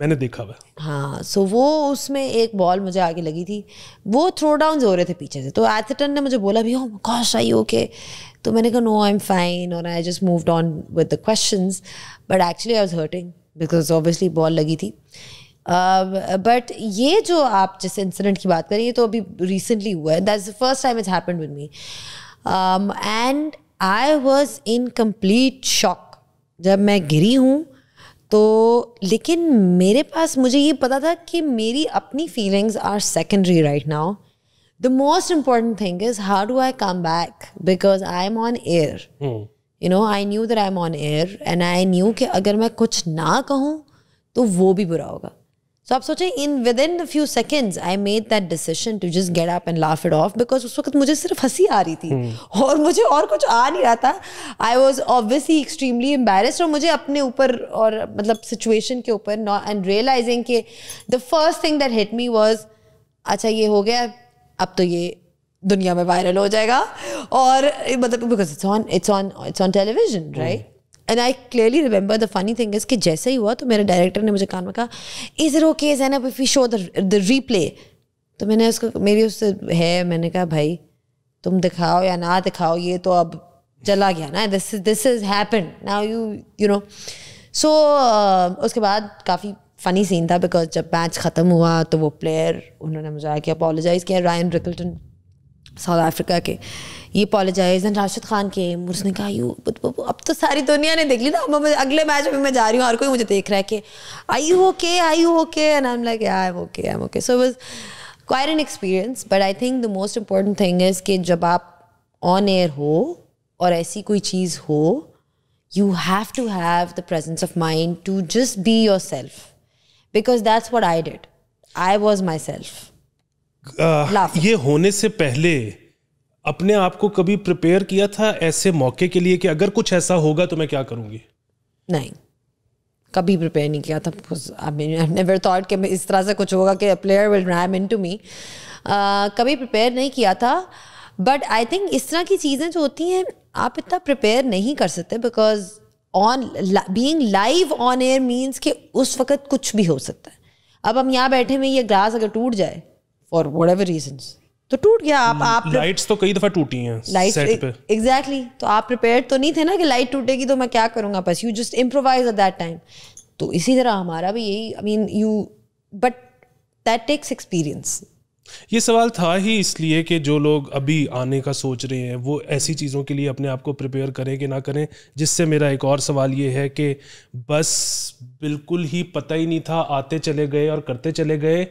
मैंने देखा हुआ। हाँ सो so वो उसमें एक बॉल मुझे आगे लगी थी, वो थ्रो डाउन हो रहे थे पीछे से, तो एथर्टन ने मुझे बोला भी गॉश आई ओके, तो मैंने कहा नो आई एम फाइन और I just moved on with the questions, but actually I was hurting because obviously ball लगी थी। बट ये जो आप जिस इंसिडेंट की बात करें, ये तो अभी रिसेंटली हुआ है. That's the first time it's happened with me and I was in complete shock जब मैं गिरी हूँ. तो लेकिन मेरे पास, मुझे ये पता था कि मेरी अपनी feelings are secondary right now. The most important thing is how do I come back, because I am on air. You know, I knew that I am on air and I knew कि अगर मैं कुछ ना कहूँ तो वो भी बुरा होगा. सो आप सोचें, in with in a few seconds I made that decision to just get up and laugh it off, because उस वक्त मुझे सिर्फ हंसी आ रही थी hmm. और मुझे और कुछ आ नहीं रहा था. I was obviously extremely embarrassed और मुझे अपने ऊपर और मतलब सिचुएशन के ऊपर नॉट, एंड रियलाइजिंग कि the first thing that hit me was, अच्छा ये हो गया, अब तो ये दुनिया में वायरल हो जाएगा. और मतलब because it's on it's on it's on television right. And I clearly remember the funny thing is कि जैसे ही हुआ तो मेरे डायरेक्टर ने मुझे कान में कहा, is it okay Zainab if we show the the replay. तो मैंने उसको, मेरी उससे है, मैंने कहा भाई तुम दिखाओ या ना दिखाओ, ये तो अब चला गया ना, this this is happened now, you you know. So उसके बाद काफ़ी फ़नी सीन था, बिकॉज जब मैच ख़त्म हुआ तो वो प्लेयर, उन्होंने मुझे आके अपॉलोजाइज़ किया, रायन रिकल्टन साउथ अफ्रीका के, ये अपॉलोजाइज़. एंड राशिद खान के, उसने कहा यू अब तो सारी दुनिया ने देख ली ना, अब अगले मैच में मैं जा रही हूँ और कोई मुझे देख रहा है कि I you okay, I you okay. And I am like I am okay, I am okay. So was quite an experience. But I think the most important thing is कि जब आप ऑन एयर हो और ऐसी कोई चीज़ हो, you have to have the presence of mind to just be yourself, because that's what I did. I was myself. ये होने से पहले अपने आप को कभी प्रिपेयर किया था ऐसे मौके के लिए कि अगर कुछ ऐसा होगा तो मैं क्या करूंगी? नहीं, कभी प्रिपेयर नहीं किया था. I mean, I never thought कि इस तरह से कुछ होगा कि a player will ram into me. कभी प्रिपेयर नहीं किया था. बट आई थिंक इस तरह की चीज़ें जो होती हैं, आप इतना प्रिपेयर नहीं कर सकते, because on being live on air means कि उस वक़्त कुछ भी हो सकता है. अब हम यहाँ बैठे में, ये ग्लास अगर टूट जाए फॉर वट एवर रीजंस तो टूट गया. आप आप लाइट्स तो कई दफ़ा टूटी हैं सेट पे. एग्जैक्टली, तो आप प्रिपेयर तो नहीं थे ना कि लाइट टूटेगी तो मैं क्या करूँगा. बस you just improvise at that time. तो इसी तरह हमारा भी यही, I mean you, but that takes experience. ये सवाल था ही इसलिए कि जो लोग अभी आने का सोच रहे हैं वो ऐसी चीज़ों के लिए अपने आप को प्रिपेयर करें कि ना करें. जिससे मेरा एक और सवाल ये है कि बस बिल्कुल ही पता ही नहीं था, आते चले गए और करते चले गए,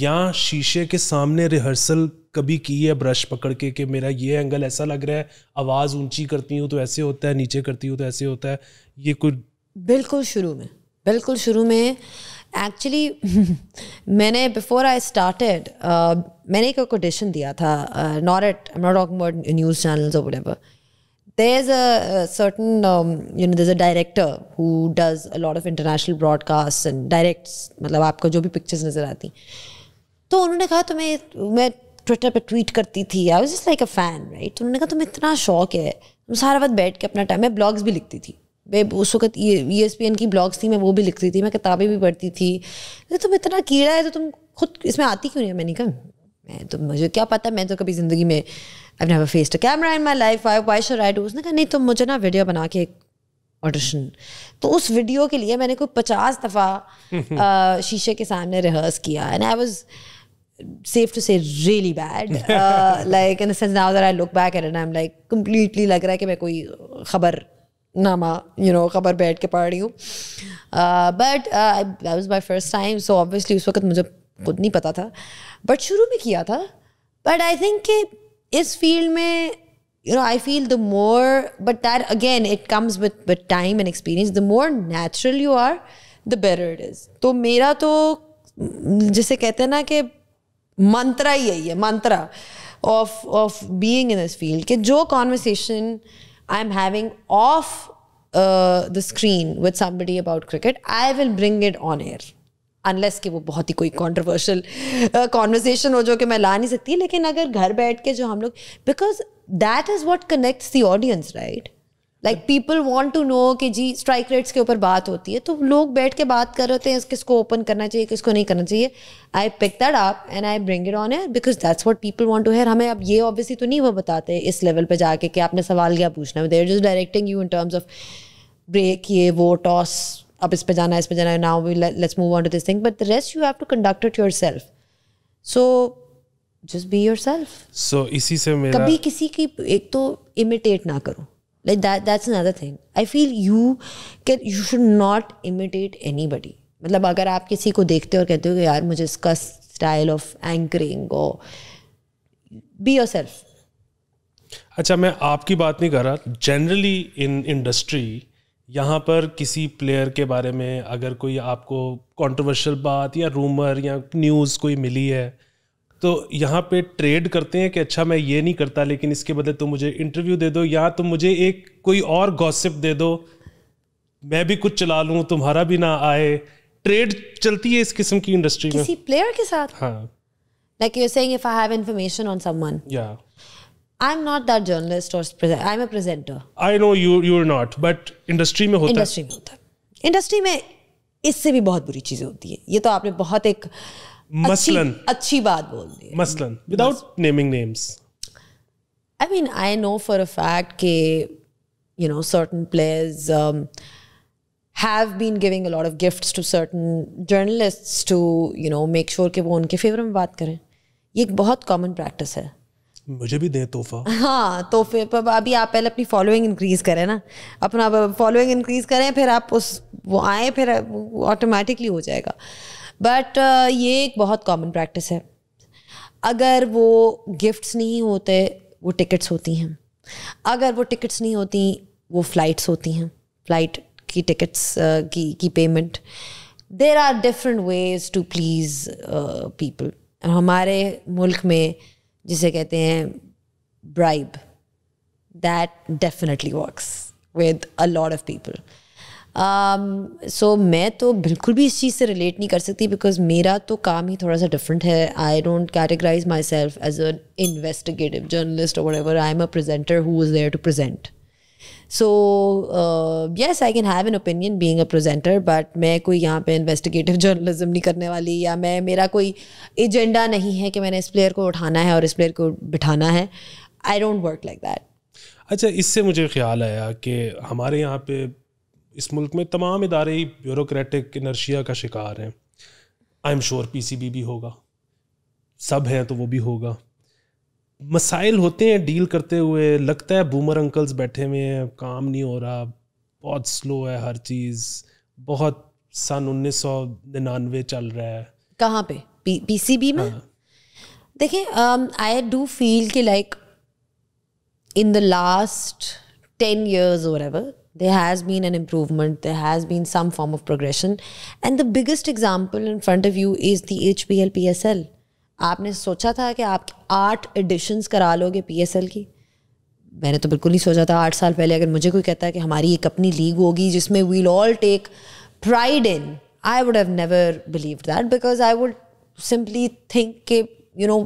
या शीशे के सामने रिहर्सल कभी की है ब्रश पकड़ के कि मेरा ये एंगल ऐसा लग रहा है, आवाज़ ऊंची करती हूँ तो ऐसे होता है, नीचे करती हूँ तो ऐसे होता है, ये कुछ? बिल्कुल शुरू में, बिल्कुल शुरू में एक्चुअली मैंने बिफोर आई स्टार्टेड मैंने एक ऑडिशन दिया था, not at I am not talking about news channels और whatever. There is a certain you know there is a director who does a lot of international broadcast and directs, मतलब आपको जो भी pictures नज़र आती. तो उन्होंने कहा तुम्हें, मैं ट्विटर पे ट्वीट करती थी, I was just like a fan right. तो उन्होंने कहा तुम्हें इतना शौक है, तुम सारा वक्त बैठ के अपना टाइम, मैं ब्लॉग्स भी लिखती थी उस वक्त, ये ई एस पी एन की ब्लॉग्स थी, मैं वो भी लिखती थी, मैं किताबें भी पढ़ती थी, तो तुम इतना कीड़ा है तो तुम खुद इसमें आती क्यों नहीं. मैंने कहा मैं तो, मुझे क्या पता, मैं तो कभी ज़िंदगी में I never faced a camera in my life, I why should I do. उसने कहा नहीं, तुम मुझे ना वीडियो बना के ऑडिशन. तो उस वीडियो के लिए मैंने कोई पचास दफ़ा शीशे के सामने रिहर्स किया. And I was safe to say really bad uh, like in the sense now that I look back at it and I'm like completely लग रहा है कि मैं कोई खबर नामा यू नो खबर बैठ के पढ़ रही हूँ. But that was my first time, so obviously उस वक्त मुझे खुद नहीं पता था, बट शुरू में किया था. बट आई थिंक कि इस फील्ड में you know I feel the more, but that again it comes with with time and experience, the more natural you are the better it is. तो मेरा तो जिसे कहते हैं ना कि मंत्रा ही यही है, मंत्रा of of being in this field, कि जो conversation I am having off the screen with somebody about cricket, I will bring it on air, unless कि वो बहुत ही कोई कॉन्ट्रोवर्शियल कॉन्वर्सेशन हो जो कि मैं ला नहीं सकती. लेकिन अगर घर बैठ के जो हम लोग, because that is what connects the audience right. Like people want to know कि जी स्ट्राइक रेट्स के ऊपर बात होती है तो लोग बैठ के बात कर रहे होते हैं, किसको ओपन करना चाहिए, किसको नहीं करना चाहिए. I pick that up and I bring it on air because that's what people want to hear. हमें अब ये ऑब्वियसली तो नहीं वो बताते इस लेवल पे जाके कि आपने सवाल क्या पूछना है, they are just directing you in terms of break, ये वो टॉस अब इस पे जाना है, इस पे जाना है, now we let's move on to this thing, but the rest you have to conduct it yourself, so just be yourself. So इसी से मेरा कभी किसी की एक तो इमिटेट ना करो, like that that's another thing I feel, you can you should not imitate anybody. मतलब अगर आप किसी को देखते हो और कहते हो कि यार मुझे इसका स्टाइल ऑफ एंकरिंग, और बी योरसेल्फ. अच्छा, मैं आपकी बात नहीं कर रहा, जनरली इन इंडस्ट्री यहाँ पर किसी प्लेयर के बारे में अगर कोई आपको कंट्रोवर्शियल बात या रूमर या न्यूज़ कोई मिली है तो यहाँ पे ट्रेड करते हैं कि अच्छा मैं ये नहीं करता लेकिन इसके बदले तुम मुझे इंटरव्यू दे दो, या तुम मुझे एक कोई और गॉसिप दे दो, मैं भी कुछ चला लूँ तुम्हारा भी ना आए. ट्रेड चलती है इस किस्म की इंडस्ट्री में किसी प्लेयर के साथ. हाँ, like you are saying if I have information on someone, या I'm not that journalist or presenter. I'm a presenter. I know you you're not, but industry में होता है. Industry में होता है. Industry में इससे भी बहुत बुरी चीजें होती है. ये तो आपने बहुत एक मसलन अच्छी, अच्छी बात बोल दी. मसलन without मसल. naming names. I mean, I know for a fact के you know certain players um, have been giving a lot of gifts to certain journalists to you know make sure कि वो उनके फेवर में बात करें. ये एक बहुत common practice है. मुझे भी दें तोहफा. हाँ, तोहफे पर अभी आप पहले अपनी फॉलोइंग इंक्रीज करें ना, अपना फॉलोइंग इंक्रीज करें, फिर आप उस वो आए, फिर ऑटोमेटिकली हो जाएगा. बट uh, ये एक बहुत कॉमन प्रैक्टिस है. अगर वो गिफ्ट्स नहीं होते वो टिकट्स होती हैं, अगर वो टिकट्स नहीं होती वो फ़्लाइट्स होती हैं, फ़्लाइट की टिकट्स uh, की की payment. There are different ways to please people. हमारे मुल्क में जिसे कहते हैं bribe, that definitely works with a lot of people. So मैं तो बिल्कुल भी इस चीज़ से रिलेट नहीं कर सकती बिकॉज मेरा तो काम ही थोड़ा सा डिफरेंट है. I don't categorise myself as an investigative journalist और whatever. I am a presenter who is there to present. So yes, I can have an opinion being a presenter, but मैं कोई यहाँ पे investigative journalism नहीं करने वाली, या मैं मेरा कोई एजेंडा नहीं है कि मैंने इस प्लेयर को उठाना है और इस प्लेयर को बिठाना है. I don't work like that. अच्छा, इससे मुझे ख्याल आया कि हमारे यहाँ पे इस मुल्क में तमाम इदारे ही ब्यूरोक्रेटिक इनर्शिया का शिकार हैं. I am sure P C B भी होगा, सब हैं तो वो भी होगा. मसाइल होते हैं डील करते हुए. लगता है बूमर अंकल्स बैठे हुए हैं, काम नहीं हो रहा, बहुत स्लो है हर चीज़, बहुत सन उन्नीस सौ निन्यानवे चल रहा है. कहाँ पे? पी पीसीबी में. हाँ. देखें, आई डू फील कि like in the last ten years और ever there has been an improvement, there has been some form of progression, and the biggest example in front of you is the H B L P S L. आपने सोचा था कि आप आठ editions करा लोगे PSL की? मैंने तो बिल्कुल नहीं सोचा था. आठ साल पहले अगर मुझे कोई कहता है कि हमारी एक अपनी लीग होगी जिसमें we'll all take pride in, I would have never believed that because I would simply think के you know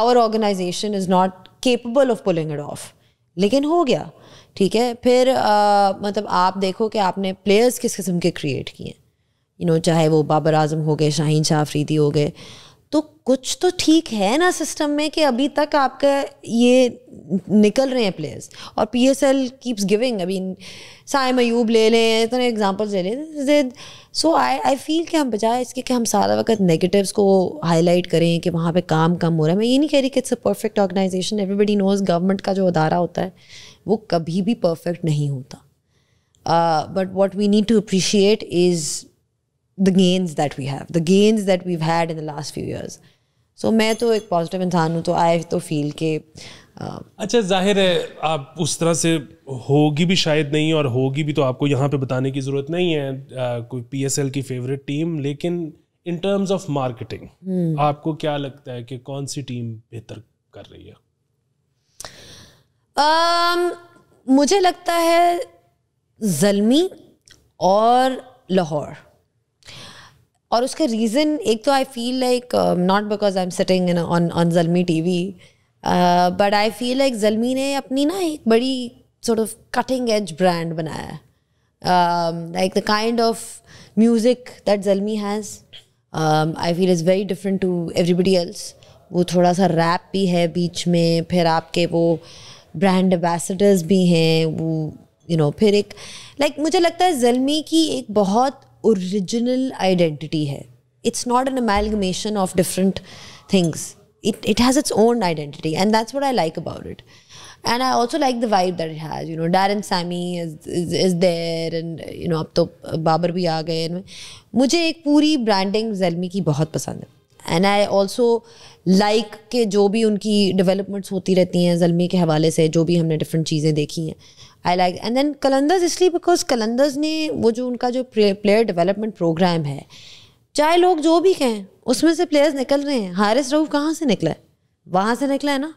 our organisation is not capable of pulling it off. लेकिन हो गया, ठीक है. फिर आ, मतलब आप देखो कि आपने प्लेयर्स किस किस्म के क्रिएट किए, यू नो चाहे वो बाबर आजम हो गए, शाहीन शाह अफरीदी हो गए. तो कुछ तो ठीक है ना सिस्टम में कि अभी तक आपका ये निकल रहे हैं प्लेयर्स. और पीएसएल कीप्स गिविंग. अभी साइम अयूब ले लें, इतने एग्जांपल्स ले लें. सो आई आई फील कि हम बजाय इसके कि हम सारा वक्त नेगेटिव्स को हाईलाइट करें कि वहाँ पे काम कम हो रहा है, मैं ये नहीं कह रही कि it's a perfect organisation. Everybody knows government का जो अदारा होता है वो कभी भी परफेक्ट नहीं होता, but what we need to appreciate is the gains that we have, the gains that we've had in the last few years. So मैं तो एक positive इंसान हूँ, तो I तो feel के uh, अच्छा जाहिर है आप उस तरह से होगी भी शायद नहीं, और होगी भी तो आपको यहाँ पे बताने की ज़रूरत नहीं है uh, कोई P S L की फेवरेट टीम. लेकिन in terms of marketing, hmm. आपको क्या लगता है कि कौन सी टीम बेहतर कर रही है? um, मुझे लगता है ज़लमी और लाहौर. और उसका रीज़न एक तो I feel like not because I am sitting on on Zalmi TV, but I feel like Zalmi ने अपनी ना एक बड़ी sort of cutting edge brand बनाया है. Like the kind of music that Zalmi has I feel is very different to everybody else. वो थोड़ा सा रैप भी है बीच में, फिर आपके वो ब्रांड एम्बेसडर्स भी हैं, वो यू you नो know, फिर एक लाइक like, मुझे लगता है ज़लमी की एक बहुत ओरिजिनल आइडेंटिटी है. It's not an amalgamation of different things. It it has its own identity, and that's what I like about it. And I also like the vibe that it has. You know, Darren Sammy is is, is there, and you know, अब तो बाबर भी आ गए. मुझे एक पूरी branding Zalmi की बहुत पसंद है. And I also like के जो भी उनकी developments होती रहती हैं ज़ल्मी के हवाले से, जो भी हमने different चीज़ें देखी हैं. I like. And then Qalandars इसलिए because Qalandars ने वो जो उनका जो player development program है, चाहे लोग जो भी कहें, उसमें से प्लेयर्स निकल रहे हैं. हारिस रऊफ कहाँ से निकला है? वहाँ से निकला है ना.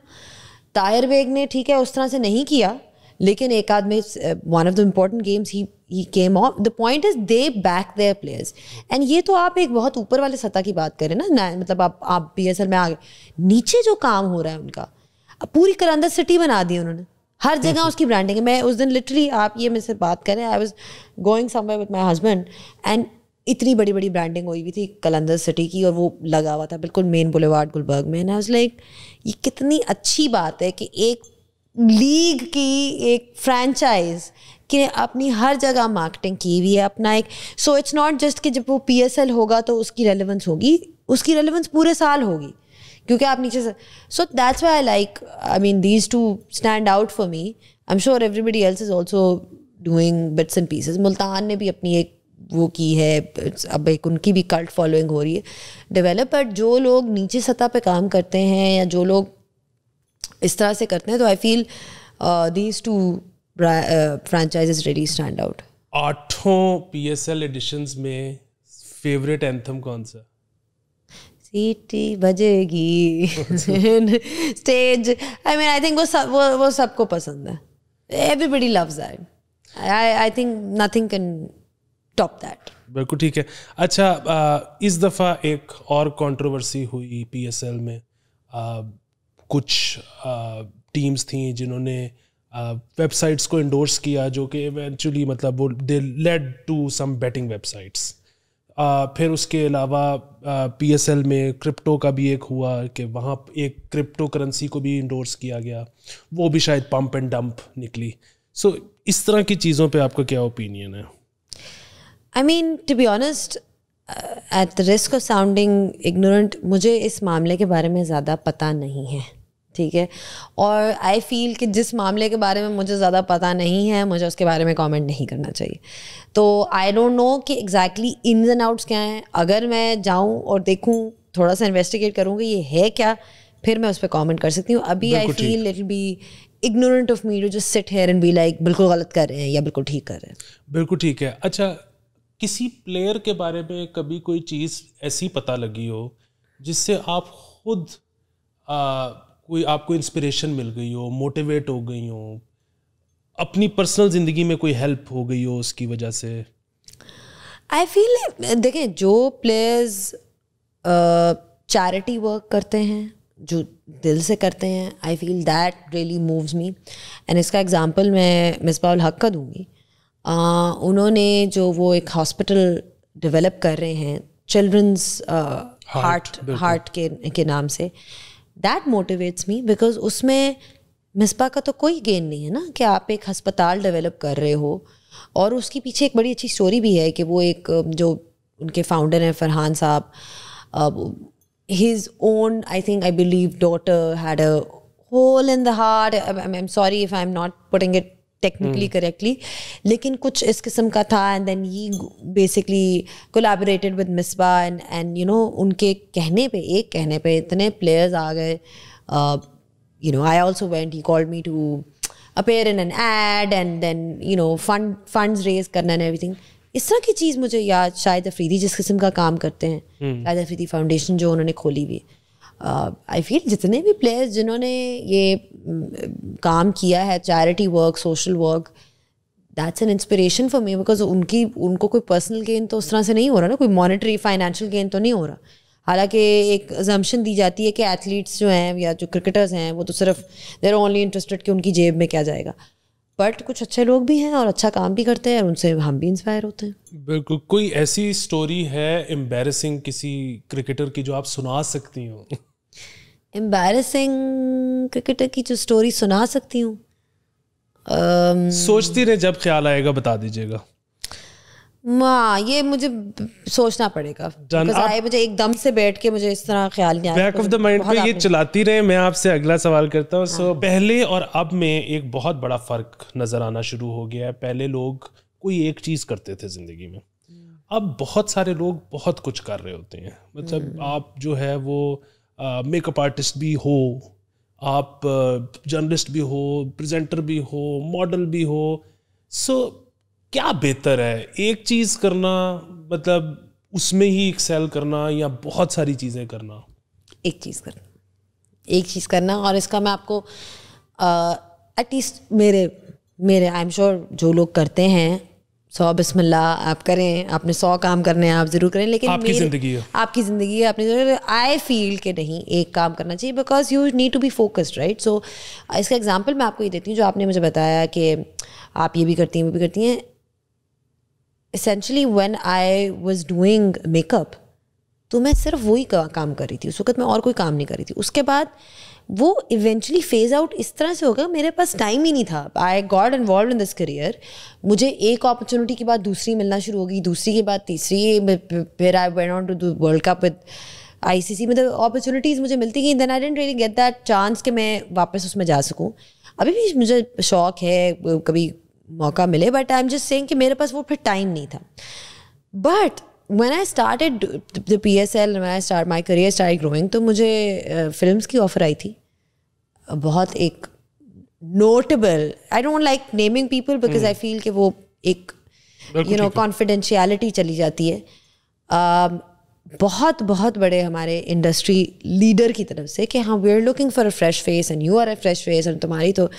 ताहिर बेग ने ठीक है उस तरह से नहीं किया, लेकिन एक आदमी one of the important games he he came off. The point is they back their players. And ये तो आप एक बहुत ऊपर वाले सतह की बात करें ना, ना मतलब आप आप पीएसएल में आ गए. नीचे जो काम हो रहा है उनका, पूरी कलंदर सिटी बना दी उन्होंने. हर जगह उसकी ब्रांडिंग है. मैं उस दिन लिटरली, आप ये मेरे से बात करें, I was going somewhere with my husband and इतनी बड़ी बड़ी ब्रांडिंग हुई हुई थी कलंदर सिटी की, और वो लगा हुआ था बिल्कुल मेन बुलेवार्ड गुलबर्ग में. ना लाइक ये कितनी अच्छी बात है कि एक लीग की एक फ्रेंचाइज कि अपनी हर जगह मार्केटिंग की हुई है अपना एक. सो इट्स नॉट जस्ट कि जब वो पीएसएल होगा तो उसकी रेलेवेंस होगी, उसकी रेलेवेंस पूरे साल होगी क्योंकि आप नीचे से. So that's why I like, I mean these two stand out for me. I am sure everybody else is also doing bits and pieces. Multan ने भी अपनी एक वो की है, अब एक उनकी भी कल्ट फॉलोइंग हो रही है डेवलप. बट जो लोग नीचे सतह पे काम करते हैं या जो लोग इस तरह से करते हैं, तो I feel these two franchises really stand out. आठों पीएसएल एडिशंस में फेवरेट एंथम कौन सा? सीटी बजेगी stage. I mean I think वो सब, वो वो सबको पसंद है. Everybody loves that. I think nothing can top that. बिल्कुल ठीक है. अच्छा, आ, इस दफ़ा एक और कंट्रोवर्सी हुई पीएसएल में. आ, कुछ आ, टीम्स थी जिन्होंने वेबसाइट्स को इंडोर्स किया जो कि इवेंचुअली मतलब वो they led to some betting websites. फिर उसके अलावा पीएसएल में क्रिप्टो का भी एक हुआ कि वहाँ एक क्रिप्टो करेंसी को भी इंडोर्स किया गया, वो भी शायद पंप एंड डंप निकली. सो so, इस तरह की चीज़ों पे आपका क्या ओपिनियन है? I mean, to be honest, uh, at the risk of sounding ignorant, मुझे इस मामले के बारे में ज़्यादा पता नहीं है, ठीक है. और I feel कि जिस मामले के बारे में मुझे ज़्यादा पता नहीं है, मुझे उसके बारे में comment नहीं करना चाहिए. तो I don't know कि exactly ins and outs क्या हैं. अगर मैं जाऊँ और देखूँ, थोड़ा सा investigate करूँगी ये है क्या, फिर मैं उस पर comment कर सकती हूँ. अभी I feel it'll be ignorant of me to just sit here and be like बिल्कुल गलत कर रहे हैं या बिल्कुल ठीक कर रहे हैं. बिल्कुल ठीक है. अच्छा, किसी प्लेयर के बारे में कभी कोई चीज़ ऐसी पता लगी हो जिससे आप खुद आ, कोई आपको इंस्पिरेशन मिल गई हो, मोटिवेट हो गई हो, अपनी पर्सनल ज़िंदगी में कोई हेल्प हो गई हो उसकी वजह से? आई फील देखें, जो प्लेयर्स चैरिटी वर्क करते हैं जो दिल से करते हैं, I feel that really moves me. And इसका एग्जांपल मैं मिस्बा उल-हक का दूँगी. Uh, उन्होंने जो वो एक हॉस्पिटल डेवलप कर रहे हैं चिल्ड्रंस हार्ट हार्ट के के नाम से, दैट मोटिवेट्स मी बिकॉज उसमें मिस्बा का तो कोई गेन नहीं है ना कि आप एक हस्पताल डेवलप कर रहे हो. और उसके पीछे एक बड़ी अच्छी स्टोरी भी है कि वो एक जो उनके फाउंडर हैं फरहान साहब, his own I think I believe daughter had a hole in the heart. I am sorry if I am not putting it technically correctly, लेकिन कुछ इस किस्म का था. एंड देन ये basically collaborated with Misbah and and you know उनके कहने पे एक कहने पे इतने प्लेयर्स आ गए. You know I also went, he called me to appear in an ad and then you know fund funds raise करना एंड एवरीथिंग. इस तरह की चीज़ मुझे याद, शाहिद अफरीदी जिस किस्म का काम करते हैं, शाहिद अफरीदी फाउंडेशन जो उन्होंने खोली हुई. आई uh, फील जितने भी प्लेयर्स जिन्होंने ये काम किया है, charity work, social work, that's an inspiration for me because उनकी उनको कोई पर्सनल गेन तो उस तरह से नहीं हो रहा ना, कोई मॉनेटरी फाइनेंशियल गेन तो नहीं हो रहा. हालांकि एक अजम्पशन दी जाती है कि एथलीट्स जो हैं या जो क्रिकेटर्स हैं वो तो सिर्फ दे आर ओनली इंटरेस्टेड कि उनकी जेब में क्या जाएगा. बट कुछ अच्छे लोग भी हैं और अच्छा काम भी करते हैं, उनसे हम भी इंस्पायर होते हैं. बिल्कुल. कोई ऐसी स्टोरी है एम्बैरेसिंग किसी क्रिकेटर की जो आप सुना सकती हो? एम्बैरेसिंग क्रिकेटर की जो स्टोरी सुना सकती हूँ, um, सोचती रहे, जब ख्याल आएगा बता दीजिएगा. माँ ये मुझे सोचना पड़ेगा, मुझे एकदम से बैठ के मुझे इस तरह ख्याल नहीं आया। बैक ऑफ द माइंड पे ये चलाती रहे। मैं आपसे अगला सवाल करता हूँ। सो पहले और अब में एक बहुत बड़ा फर्क नजर आना शुरू हो गया है। पहले लोग कोई एक चीज करते थे जिंदगी में, अब बहुत सारे लोग बहुत कुछ कर रहे होते हैं। मतलब आप जो है वो मेकअप आर्टिस्ट भी हो, आप जर्नलिस्ट भी हो, प्रेजेंटर भी हो, मॉडल भी हो। सो क्या बेहतर है, एक चीज़ करना मतलब उसमें ही एक्सेल करना, या बहुत सारी चीज़ें करना? एक चीज़ करना, एक चीज़ करना। और इसका मैं आपको एटलीस्ट मेरे मेरे आई एम श्योर जो लोग करते हैं, सौ बिस्मिल्लाह आप करें, आपने सौ काम करने हैं आप ज़रूर करें, लेकिन आपकी ज़िंदगी है, आपकी ज़िंदगी है, आपने आई फील के नहीं एक काम करना चाहिए, because you need to be focused, right. So इसका एग्जाम्पल मैं आपको ये देती हूँ, जो आपने मुझे बताया कि आप ये भी करती हैं वो भी करती हैं। Essentially when I was doing makeup, तो मैं सिर्फ वही का, काम कर रही थी उस वक्त, मैं और कोई काम नहीं कर रही थी। उसके बाद वो eventually phase out इस तरह से हो गया, मेरे पास टाइम ही नहीं था। I got involved in this career, मुझे एक opportunity के बाद दूसरी मिलना शुरू होगी, दूसरी के बाद तीसरी, फिर I went on to the World Cup with I C C, मतलब opportunities मुझे मिलती गई। Then I didn't really get that chance कि मैं वापस उसमें जा सकूँ। अभी भी मुझे शौक है, कभी मौका मिले, but I am just saying कि मेरे पास वो फिर टाइम नहीं था। But when I started the PSL, when I start my career start growing, तो मुझे फिल्म्स की ऑफर आई थी। बहुत एक notable, I don't like naming people because I feel कि वो एक यू नो कॉन्फिडेंशियलिटी चली जाती है। uh, बहुत बहुत बड़े हमारे इंडस्ट्री लीडर की तरफ से कि हाँ, we are looking for a fresh face and you are a fresh face, and तुम्हारी तो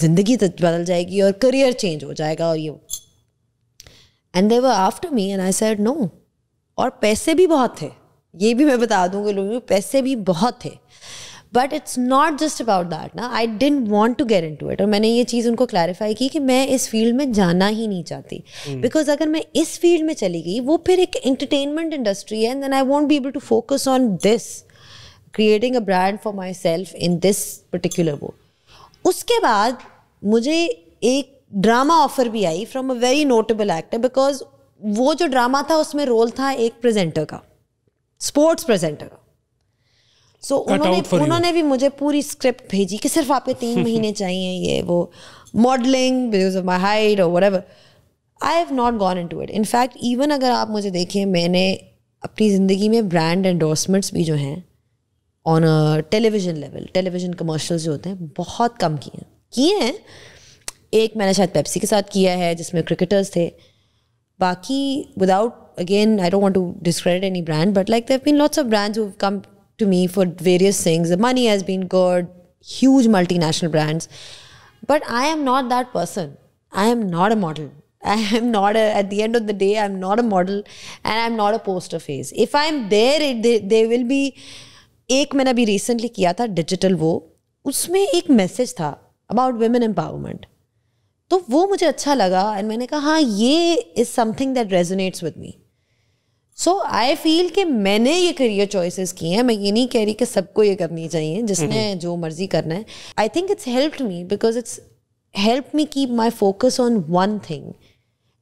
जिंदगी तो बदल जाएगी और करियर चेंज हो जाएगा और ये। And they were after me and I said no. और पैसे भी बहुत थे, ये भी मैं बता दूंगी लोगों, पैसे भी बहुत थे, but it's not just about that ना। I didn't want to get into it. और मैंने ये चीज़ उनको क्लैरिफाई की कि मैं इस फील्ड में जाना ही नहीं चाहती, बिकॉज अगर मैं इस फील्ड में चली गई वो फिर एक एंटरटेनमेंट इंडस्ट्री है, and then I want be able to focus on this creating a brand for my self in this particular वो। उसके बाद मुझे एक ड्रामा ऑफर भी आई from a very notable actor, because वो जो ड्रामा था उसमें रोल था एक प्रेजेंटर का, स्पोर्ट्स प्रेजेंटर का। सो उन्होंने उन्होंने भी मुझे पूरी स्क्रिप्ट भेजी कि सिर्फ आपके तीन महीने चाहिए, ये वो modelling because of my height और whatever. I have not gone into it. In fact even अगर आप मुझे देखें, मैंने अपनी ज़िंदगी में ब्रांड एंडोर्समेंट्स भी जो हैं on television level, television commercials जो होते हैं, बहुत कम किए हैं किए हैं एक मैंने शायद पेप्सी के साथ किया है जिसमें क्रिकेटर्स थे, बाकी without, again I don't want to discredit any brand, but like there have been lots of brands who have come to me for various things, the money has been good, huge multinational brands, but I am not that person. I am not a model, I am not, at the end of the day I am not a model and I am not a poster face. If I am there they will be. एक मैंने अभी recently किया था digital, वो उसमें एक message था about women empowerment, तो वो मुझे अच्छा लगा एंड मैंने कहा हाँ ये is something that resonates with me. So I feel कि मैंने ये करियर चॉइसेस किए हैं। मैं ये नहीं कह रही कि सबको ये करनी चाहिए, जिसने जो मर्जी करना है। I think it's helped me because it's help me keep my focus on one thing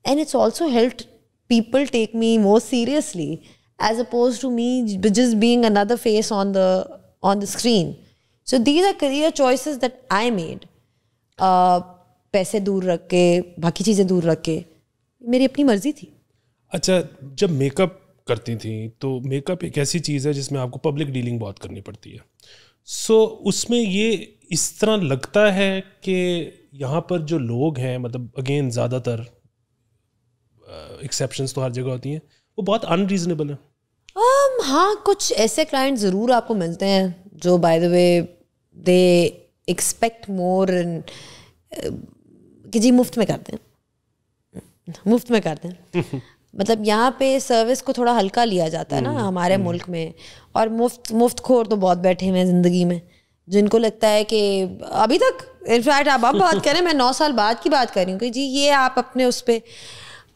and it's also helped people take me more seriously as opposed to me just being another face on the on the screen. So these are career choices that I made. Uh, पैसे दूर रख के, बाकी चीज़ें दूर रख के, मेरी अपनी मर्जी थी। अच्छा, जब मेकअप करती थी तो मेकअप एक ऐसी चीज़ है जिसमें आपको पब्लिक डीलिंग बहुत करनी पड़ती है। सो so, उसमें ये इस तरह लगता है कि यहाँ पर जो लोग हैं, मतलब अगेन ज़्यादातर एक्सेप्शंस uh, तो हर जगह होती हैं, वो बहुत अनरीजनेबल है। um, हाँ, कुछ ऐसे क्लाइंट ज़रूर आपको मिलते हैं जो by the way they expect more and कि जी मुफ्त में करते हैं, मुफ्त में करते हैं। मतलब यहाँ पे सर्विस को थोड़ा हल्का लिया जाता है ना हमारे मुल्क में, और मुफ्त मुफ्त खोर तो बहुत बैठे हुए हैं ज़िंदगी में, जिनको लगता है कि अभी तक, इनफैक्ट आप अब बात करें, मैं नौ साल बाद की बात कर रही हूँ कि जी ये आप अपने उस पर,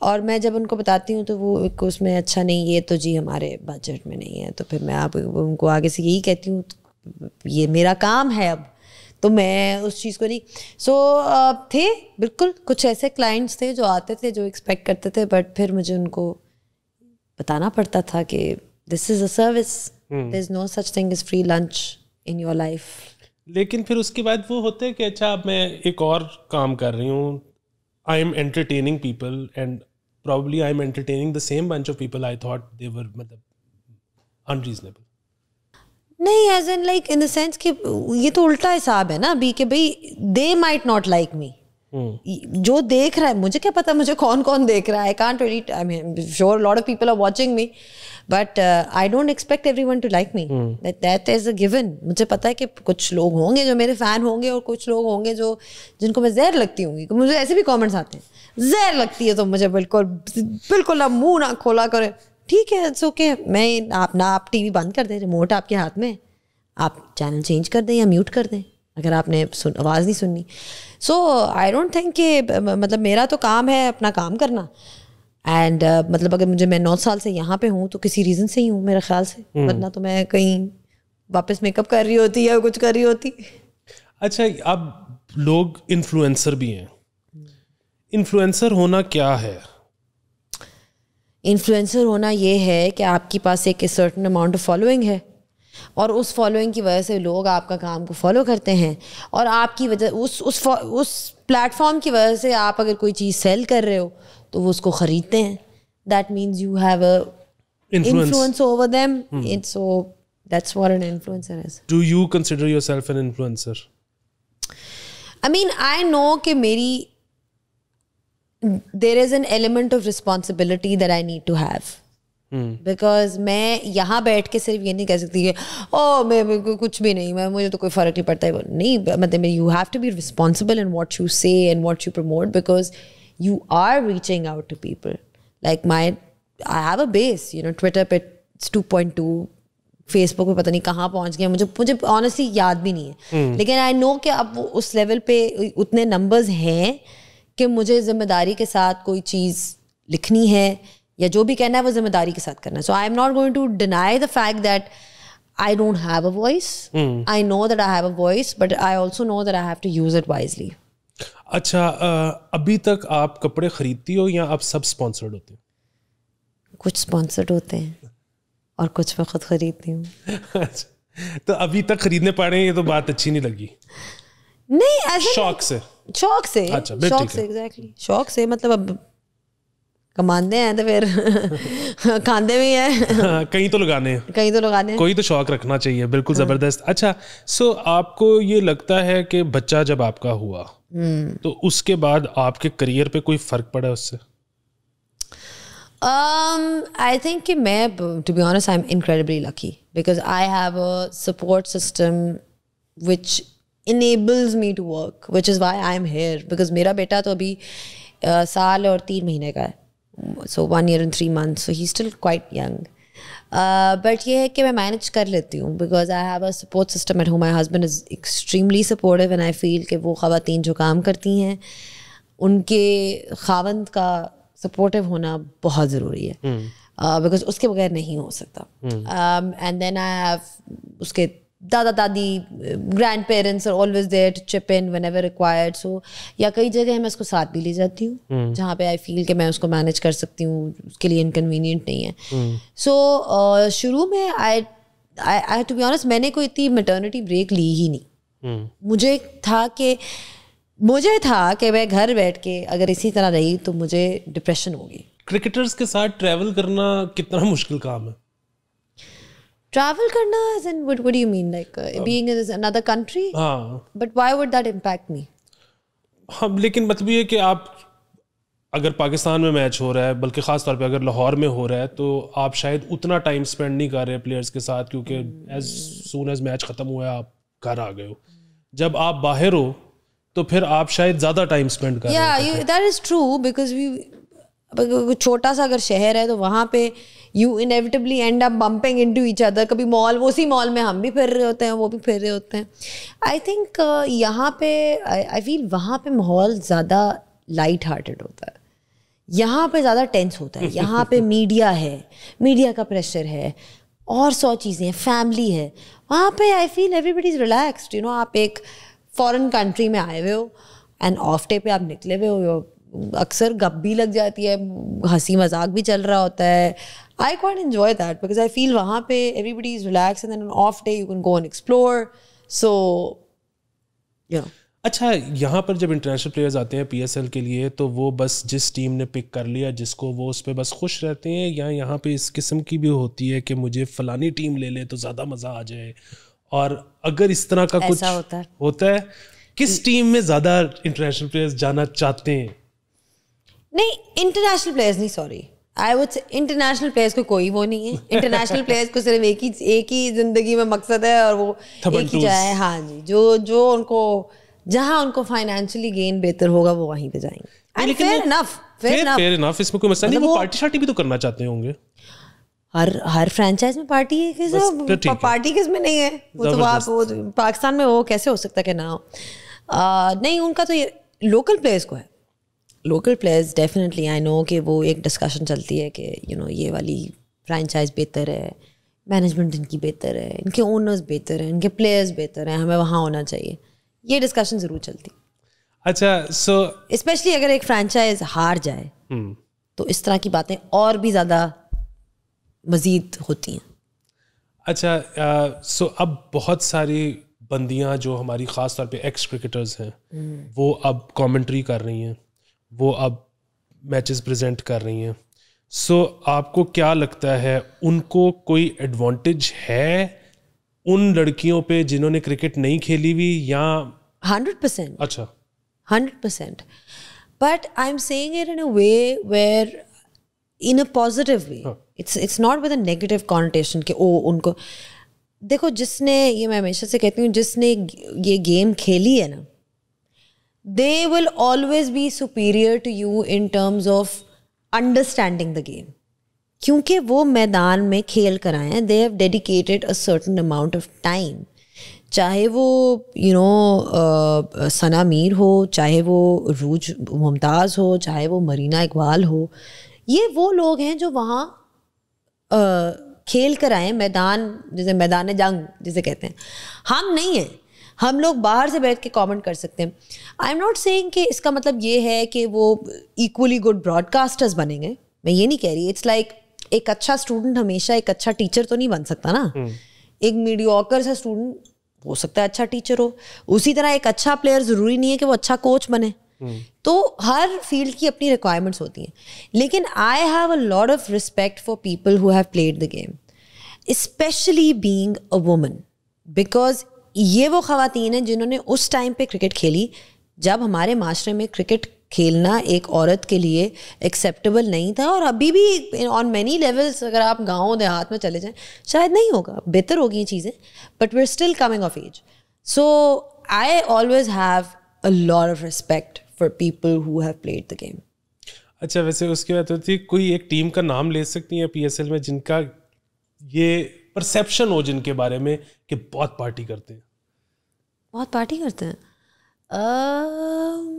और मैं जब उनको बताती हूँ तो वो उसमें अच्छा नहीं, ये तो जी हमारे बजट में नहीं है, तो फिर मैं आप उनको आगे से यही कहती हूँ ये मेरा काम है अब, तो मैं उस चीज़ को नहीं सो so, थे बिल्कुल कुछ ऐसे क्लाइंट्स थे जो आते थे जो एक्सपेक्ट करते थे, बट फिर मुझे उनको बताना पड़ता था कि this is a service, there is no such thing is free lunch in your life. लेकिन फिर उसके बाद वो होते हैं कि अच्छा अब मैं एक और काम कर रही हूँ, I am entertaining people and probably I'm entertaining the same bunch of people, I thought they were मतलब unreasonable. नहीं as in like in the sense कि ये तो उल्टा हिसाब है ना अभी कि भाई they might not like me. जो देख रहा है मुझे क्या पता मुझे कौन कौन देख रहा है, I can't really, I mean sure a lot of people are watching me but uh, I don't expect everyone to like me. Hmm. That that is a given. मुझे पता है कि कुछ लोग होंगे जो मेरे फैन होंगे और कुछ लोग होंगे जो जिनको मैं जहर लगती होंगी, मुझे ऐसे भी कमेंट्स आते हैं जहर लगती है तो मुझे बिल्कुल बिल्कुल ना मुंह ना खोला करें, ठीक है इट्स ओके okay. मैं आप ना आप टीवी बंद कर दें, रिमोट आपके हाथ में, आप चैनल चेंज कर दें या म्यूट कर दें अगर आपने सुन आवाज़ नहीं सुननी। सो आई डोंट थिंक कि मतलब मेरा तो काम है अपना काम करना एंड uh, मतलब अगर मुझे मैं नौ साल से यहाँ पे हूँ तो किसी रीज़न से ही हूँ मेरे ख्याल से, वरना तो मैं कहीं वापस मेकअप कर रही होती या कुछ कर रही होती। अच्छा अब लोग इन्फ्लुएंसर भी हैं, इन्फ्लुएंसर होना क्या है? इन्फ्लुएंसर होना ये है कि आपके पास एक सर्टेन अमाउंट ऑफ फॉलोइंग है और उस फॉलोइंग की वजह से लोग आपका काम को फॉलो करते हैं और आपकी वजह उस उस उस प्लेटफॉर्म की वजह से आप अगर कोई चीज़ सेल कर रहे हो तो वो उसको ख़रीदते हैं। That means you have a influence over them, it's so that's what an influencer is. Do you consider yourself an influencer? I mean I know कि मेरी there is an element of responsibility that I need to have, because hmm. मैं यहाँ बैठ के सिर्फ ये नहीं कह सकती कि ओ मैं कुछ भी नहीं, मैं मुझे तो कोई फ़र्क नहीं पड़ता है, नहीं मतलब you have to be responsible in what you say and what you promote because you are reaching out to people like my I have a base you know Twitter पे टू पॉइंट टू, फेसबुक पे पता नहीं कहाँ पहुँच गया, मुझे मुझे honestly याद भी नहीं है hmm. लेकिन आई नो कि अब वो उस लेवल पे उतने नंबर्स हैं कि मुझे जिम्मेदारी के साथ कोई चीज़ लिखनी है या जो भी कहना है वो जिम्मेदारी के साथ करना है। So I am not going to deny the fact that I don't have a voice, I know that I have a voice but I also know that I have to use it wisely. अच्छा आ, अभी तक आप कपड़े खरीदती हो या आप सब स्पॉन्सर्ड होते हो? कुछ स्पॉन्सर्ड होते हैं और कुछ मैं खुद खरीदती हूँ। अच्छा तो अभी तक खरीदने पा रहे हैं, ये तो बात अच्छी नहीं लगी। नहीं ऐसा शौक से शौक से अच्छा, शौक से एग्जैक्टली शौक से मतलब अब कमाते हैं तो फिर खाते भी हैं कहीं तो लगाने हैं कहीं तो लगाने हैं कोई तो शौक रखना चाहिए। बिल्कुल ज़बरदस्त। अच्छा सो आपको ये लगता है कि बच्चा जब आपका हुआ तो उसके बाद आपके करियर पे कोई फ़र्क पड़ा उससे? आई थिंक कि मैं to be honest I am incredibly lucky because I have a support system which enables me to work which is why I am here because मेरा बेटा तो अभी uh, साल और तीन महीने का है, so one year and three months, so he still quite young but ये है कि मैं मैनेज कर लेती हूँ because I have a support system at home. My husband is extremely supportive and I feel कि वो ख़वातीन जो काम करती हैं उनके खावंद का सपोर्टिव होना बहुत ज़रूरी है बिकॉज mm. uh, उसके बगैर नहीं हो सकता। एंड देन आई हैव उसके दादा दादी grandparents are always there to chip in whenever required, so या कई जगह मैं उसको साथ भी ले जाती हूँ mm. जहाँ पे आई फील कि मैं उसको मैनेज कर सकती हूँ, उसके लिए इनकन्वीनियंट नहीं है। सो mm. so, uh, शुरू में I I to be honest मैंने कोई इतनी मैटर्निटी ब्रेक ली ही नहीं mm. मुझे था कि मुझे था कि मैं घर बैठ के अगर इसी तरह रही तो मुझे डिप्रेशन होगी। क्रिकेटर्स के साथ ट्रैवल करना कितना मुश्किल काम है? Travel करना as in what, what do you mean like uh, being in another country? हाँ. But why would that impact me? हाँ लेकिन मतलब ये कि आप अगर पाकिस्तान में मैच हो रहा है बल्कि ख़ास तौर पे अगर लाहौर में हो रहा है तो आप शायद उतना टाइम स्पेंड नहीं कर रहे प्लेयर्स के साथ क्योंकि as soon as मैच ख़त्म हुआ है आप घर आ गए हो। जब आप बाहर हो तो फिर आप शायद ज़्यादा टाइम स्पेंड कर yeah, रहे हो। That is true because we छोटा सा अगर शहर है तो वहाँ पे you inevitably end up bumping into each other, कभी मॉल उसी मॉल में हम भी फिर रहे होते हैं वो भी फिर रहे होते हैं। आई थिंक uh, यहाँ पे आई फील वहाँ पे माहौल ज़्यादा लाइट हार्टेड होता है, यहाँ पे ज़्यादा टेंस होता है, यहाँ पे मीडिया है, मीडिया का प्रेशर है और सौ चीज़ें हैं, फैमिली है। वहाँ पे I feel everybody is relaxed, you know आप एक फॉरेन कंट्री में आए हुए हो एंड ऑफ डे पे आप निकले हुए हो, अक्सर गप भी लग जाती है, हंसी मजाक भी चल रहा होता है. I quite enjoy that because I feel वहाँ पे everybody is relax and then of day you can go and explore. So you know. अच्छा, यहाँ पर जब इंटरनेशनल प्लेयर्स आते हैं पीएसएल के लिए तो वो बस जिस टीम ने पिक कर लिया जिसको वो उस पर बस खुश रहते हैं, या यहाँ पे इस किस्म की भी होती है कि मुझे फलानी टीम ले ले तो ज़्यादा मज़ा आ जाए? और अगर इस तरह का कुछ होता है, होता है किस टीम में ज़्यादा इंटरनेशनल प्लेयर्स जाना चाहते हैं? नहीं, इंटरनेशनल प्लेयर्स नहीं, sorry, I would say international players को कोई वो नहीं है. इंटरनेशनल प्लेयर्स को सिर्फ एक ही एक ही ज़िंदगी में मकसद है और वो एक ही जाए. हाँ जी, जो जो उनको जहाँ उनको फाइनेंशियली गेन बेहतर होगा वो वहीं पे जाएंगे. फेयर इनफ, फेयर इनफ, इसमें कोई मसला नहीं. वो पार्टी शार्टी भी तो करना चाहते होंगे. हर हर फ्रेंचाइज में पार्टी है, किस पार्टी किस में नहीं है? वो तो आप वो पाकिस्तान में वो कैसे हो सकता कि ना हो? नहीं, उनका तो ये लोकल प्लेयर्स को है. Local players definitely I know कि वो एक डिस्कशन चलती है कि यू नो ये वाली फ्रेंचाइज बेहतर है, मैनेजमेंट इनकी बेहतर है, इनके ओनर्स बेहतर हैं, इनके प्लेयर्स बेहतर हैं, हमें वहाँ होना चाहिए. ये डिस्कशन जरूर चलती. अच्छा, सो so, स्पेशली अगर एक फ्रेंचाइज हार जाए हुँ. तो इस तरह की बातें और भी ज़्यादा मजीद होती हैं. अच्छा, सो uh, so अब बहुत सारी बंदियां जो हमारी ख़ास तौर पे एक्स क्रिकेटर्स हैं हुँ. वो अब कमेंट्री कर रही हैं, वो अब मैचेस प्रेजेंट कर रही हैं. सो so, आपको क्या लगता है उनको कोई एडवांटेज है उन लड़कियों पे जिन्होंने क्रिकेट नहीं खेली हुई? या हंड्रेड परसेंट. अच्छा, hundred percent. But I am saying it in a way where in a positive way, it's it's not with a negative connotation कि ओ उनको देखो. जिसने ये मैं हमेशा से कहती हूँ, जिसने ये गेम खेली है ना, they will always be superior to you in terms of understanding the game, क्योंकि वो मैदान में खेल कर आए हैं. They have dedicated a certain amount of time. चाहे वो यू नो सना मीर हो, चाहे वो रूज मुमताज़ हो, चाहे वो मरीना इकबाल हो, ये वो लोग हैं जो वहाँ uh, खेल कर आए. मैदान जैसे मैदान जंग जिसे कहते हैं, हम नहीं हैं. हम लोग बाहर से बैठ के कमेंट कर सकते हैं. आई एम नॉट सेइंग कि इसका मतलब ये है कि वो इक्वली गुड ब्रॉडकास्टर्स बनेंगे, मैं ये नहीं कह रही. इट्स लाइक like, एक अच्छा स्टूडेंट हमेशा एक अच्छा टीचर तो नहीं बन सकता ना. hmm. एक मीडियोकर सा स्टूडेंट हो सकता है अच्छा टीचर हो. उसी तरह एक अच्छा प्लेयर ज़रूरी नहीं है कि वो अच्छा कोच बने. hmm. तो हर फील्ड की अपनी रिक्वायरमेंट्स होती हैं. लेकिन I have a lot of respect for people who have played the game, specially being a woman, because ये वो ख़वातीन हैं जिन्होंने उस टाइम पे क्रिकेट खेली जब हमारे माशरे में क्रिकेट खेलना एक औरत के लिए एक्सेप्टेबल नहीं था. और अभी भी ऑन मैनी लेवल्स अगर आप गाँव देहात में चले जाएं शायद नहीं होगा, बेहतर होगी ये चीज़ें, but we are still coming of age. So I always have a lot of respect for people who have played the game. अच्छा, वैसे उसकी बात होती, कोई एक टीम का नाम ले सकती है पीएसएल में जिनका ये परसेप्शन हो, जिनके बारे में कि बहुत पार्टी करते हैं? बहुत पार्टी करते हैं uh...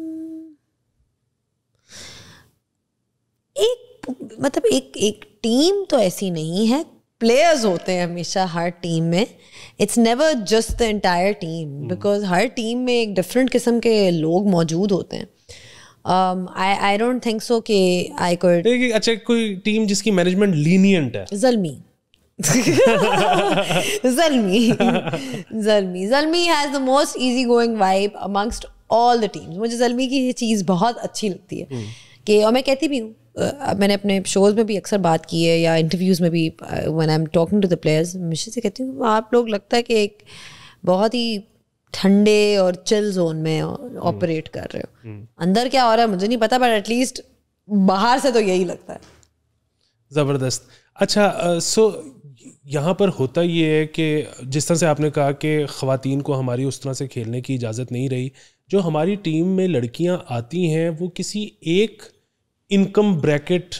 एक मतलब एक एक टीम तो ऐसी नहीं है, प्लेयर्स होते हैं हमेशा हर टीम में. It's never just the entire team, because हर टीम में एक डिफरेंट किस्म के लोग मौजूद होते हैं. आई आई डोंट थिंक सो कि आई कुड. अच्छा, कोई टीम जिसकी मैनेजमेंट लीनियंट है? Zalmi Zalmi Zalmi Zalmi has the most easy going vibe amongst all the teams. मुझे ज़ल्मी की ये चीज़ बहुत अच्छी लगती है कि, और मैं कहती भी हूँ, Uh, मैंने अपने शोज़ में भी अक्सर बात की है या इंटरव्यूज़ में भी, when I am talking to the players, मिशे से कहती हूँ आप लोग लगता है कि एक बहुत ही ठंडे और चिल जोन में ऑपरेट कर रहे हो. hmm. अंदर क्या हो रहा है मुझे नहीं पता, बट एटलीस्ट बाहर से तो यही लगता है. ज़बरदस्त. अच्छा, सो यहाँ पर होता ये है कि जिस तरह से आपने कहा कि ख़वातीन को हमारी उस तरह से खेलने की इजाज़त नहीं रही, जो हमारी टीम में लड़कियाँ आती हैं वो किसी एक इनकम ब्रैकेट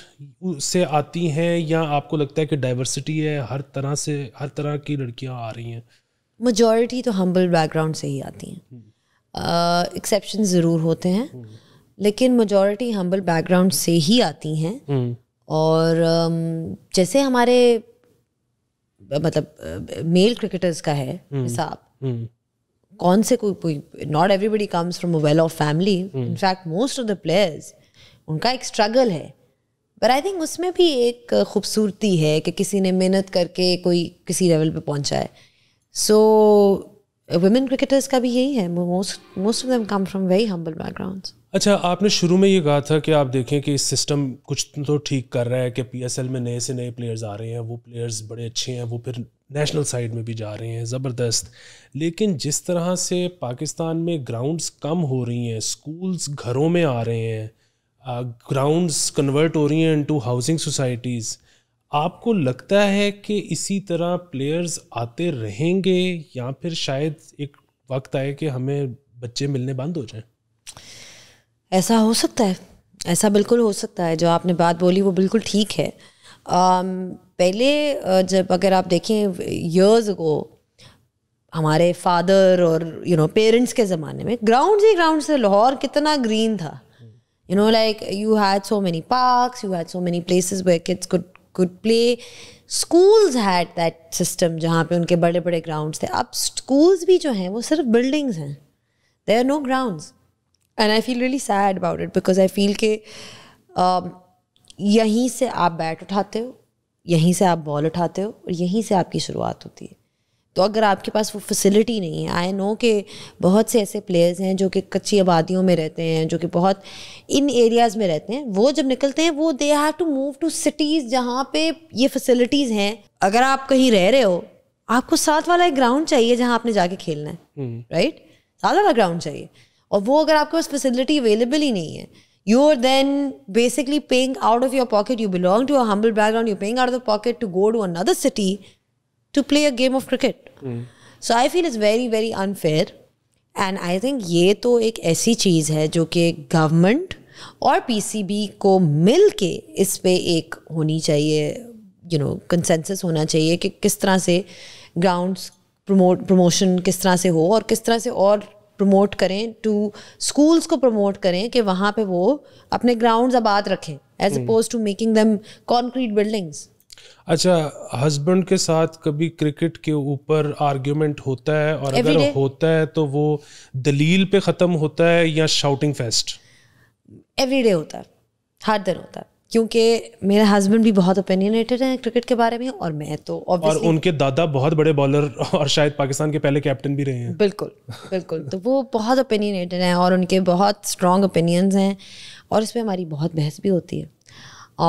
से आती हैं, या आपको लगता है कि डाइवर्सिटी है, हर तरह से हर तरह की लड़कियां आ रही हैं? मेजॉरिटी तो हम्बल बैकग्राउंड से ही आती हैं, एक्सेप्शन uh, ज़रूर होते हैं, लेकिन मेजॉरिटी हम्बल बैकग्राउंड से ही आती हैं. और um, जैसे हमारे मतलब मेल क्रिकेटर्स का है हिसाब, कौन से कोई, not everybody comes from a well off family, in fact most of the players उनका एक स्ट्रगल है, पर आई थिंक उसमें भी एक खूबसूरती है कि किसी ने मेहनत करके कोई किसी लेवल पे पहुंचा है. सो वुमेन क्रिकेटर्स का भी यही है, most most of them come from very humble backgrounds. अच्छा, आपने शुरू में ये कहा था कि आप देखें कि सिस्टम कुछ तो ठीक कर रहा है कि पीएसएल में नए से नए प्लेयर्स आ रहे हैं, वो प्लेयर्स बड़े अच्छे हैं, वो फिर नेशनल साइड में भी जा रहे हैं ज़बरदस्त. लेकिन जिस तरह से पाकिस्तान में ग्राउंड्स कम हो रही हैं, स्कूल्स घरों में आ रहे हैं, ग्राउंड्स कन्वर्ट हो रही हैं इनटू हाउसिंग सोसाइटीज़, आपको लगता है कि इसी तरह प्लेयर्स आते रहेंगे या फिर शायद एक वक्त आए कि हमें बच्चे मिलने बंद हो जाएँ? ऐसा हो सकता है, ऐसा बिल्कुल हो सकता है. जो आपने बात बोली वो बिल्कुल ठीक है. um, पहले जब अगर आप देखें ईयर्स अगो, हमारे फादर और यू नो पेरेंट्स के ज़माने में ग्राउंड्स ही ग्राउंड्स थे. लाहौर कितना ग्रीन था, you know like you had so many parks, you had so many places where kids could could play. Schools had that system जहाँ पे उनके बड़े बड़े ग्राउंड्स थे. अब स्कूल्स भी जो हैं वो सिर्फ बिल्डिंग्स हैं, there are no grounds. And I feel really sad about it because I feel के uh, यहीं से आप बैट उठाते हो, यहीं से आप बॉल उठाते हो और यहीं से आपकी शुरुआत होती है. तो अगर आपके पास वो फैसिलिटी नहीं है, आई नो कि बहुत से ऐसे प्लेयर्स हैं जो कि कच्ची आबादियों में रहते हैं, जो कि बहुत इन एरियाज़ में रहते हैं, वो जब निकलते हैं वो they have to move to cities जहाँ पे ये फैसिलिटीज़ हैं. अगर आप कहीं रह रहे हो, आपको साथ वाला एक ग्राउंड चाहिए जहाँ आपने जाके खेलना है, राइट right? साथ वाला ग्राउंड चाहिए. और वो अगर आपके पास फैसिलिटी अवेलेबल ही नहीं है, you are then basically paying out of your pocket. You belong to a humble background, you paying out of the pocket to go to another city to play a game of cricket. So I feel it's very very unfair. And I think ये तो एक ऐसी चीज़ है जो कि government और PCB को मिल के इस पर एक होनी चाहिए, यू नो कंसेंसस होना चाहिए कि किस तरह से ग्राउंड्स प्रमोट प्रमोशन किस तरह से हो और किस तरह से और प्रमोट करें टू स्कूल्स को प्रमोट करें कि वहाँ पे वो अपने ग्राउंड्स आबाद रखें as oppose to making them concrete buildings. अच्छा, हस्बैंड के साथ कभी क्रिकेट के ऊपर आर्ग्यूमेंट होता है और Every अगर day? होता है तो वो दलील पे ख़त्म होता है या शाउटिंग फेस्ट? एवरीडे होता है, हर दिन होता है, क्योंकि मेरे हस्बैंड भी बहुत ओपिनियनेटेड हैं क्रिकेट के बारे में और मैं तो ऑब्वियसली, और उनके दादा बहुत बड़े बॉलर और शायद पाकिस्तान के पहले कैप्टन भी रहे हैं. बिल्कुल बिल्कुल. तो वो बहुत ओपिनियनेटेड हैं और उनके बहुत स्ट्रॉन्ग ओपिनियंस हैं और इस पर हमारी बहुत बहस भी होती है.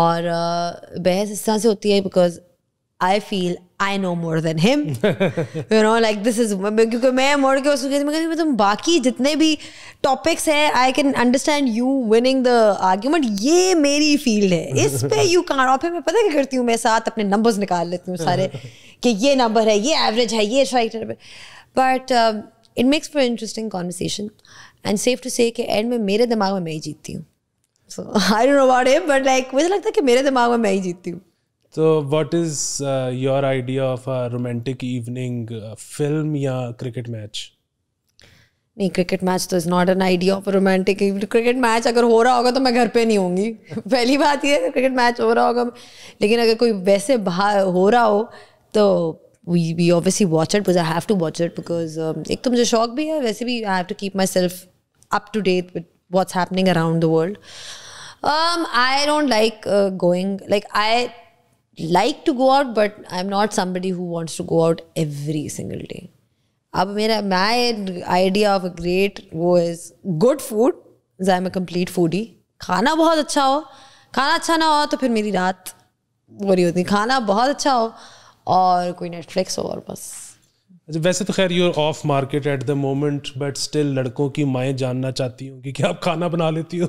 और बहस इस तरह से होती है because I feel I know more than him, you know like this is, क्योंकि मैं मोड़ के उस मैं तुम बाकी जितने भी टॉपिक्स हैं I can understand you winning the argument, ये मेरी फील्ड है, इस पे यू कांट. और फिर मैं पता क्या करती हूँ, मैं साथ अपने नंबर्स निकाल लेती हूँ सारे कि ये नंबर है, ये एवरेज है, ये striker. But it makes for interesting conversation and safe to say कि एंड में मेरे दिमाग में मैं ही जीतती हूँ. So I don't know about it but like मुझे लगता है कि मेरे दिमाग में मैं ही जीतती हूँ. तो what is your idea of a romantic evening, film या क्रिकेट मैच? नहीं, क्रिकेट मैच तो is not an idea of a romantic. Cricket match अगर हो रहा होगा तो मैं घर पे नहीं होंगी पहली बात ये है, क्रिकेट मैच हो रहा होगा. लेकिन अगर कोई वैसे बाहर हो रहा हो तो we we obviously watch it, because I have to watch it, because एक तो मुझे शौक भी है, वैसे भी I have to keep my self up to date with what's happening around the world. I don't like going, like I like to go out but I'm not somebody who wants to go out every single day. ab mera my idea of a great wo is good food, as I'm a complete foodie. khana bahut acha ho, khana acha na ho to fir meri raat bori hoti. khana bahut acha ho aur koi netflix ho aur bas. वैसे तो खैर you're off market at the moment, but still लड़कों की माएँ जानना चाहती हूँ कि क्या आप खाना बना लेती हो?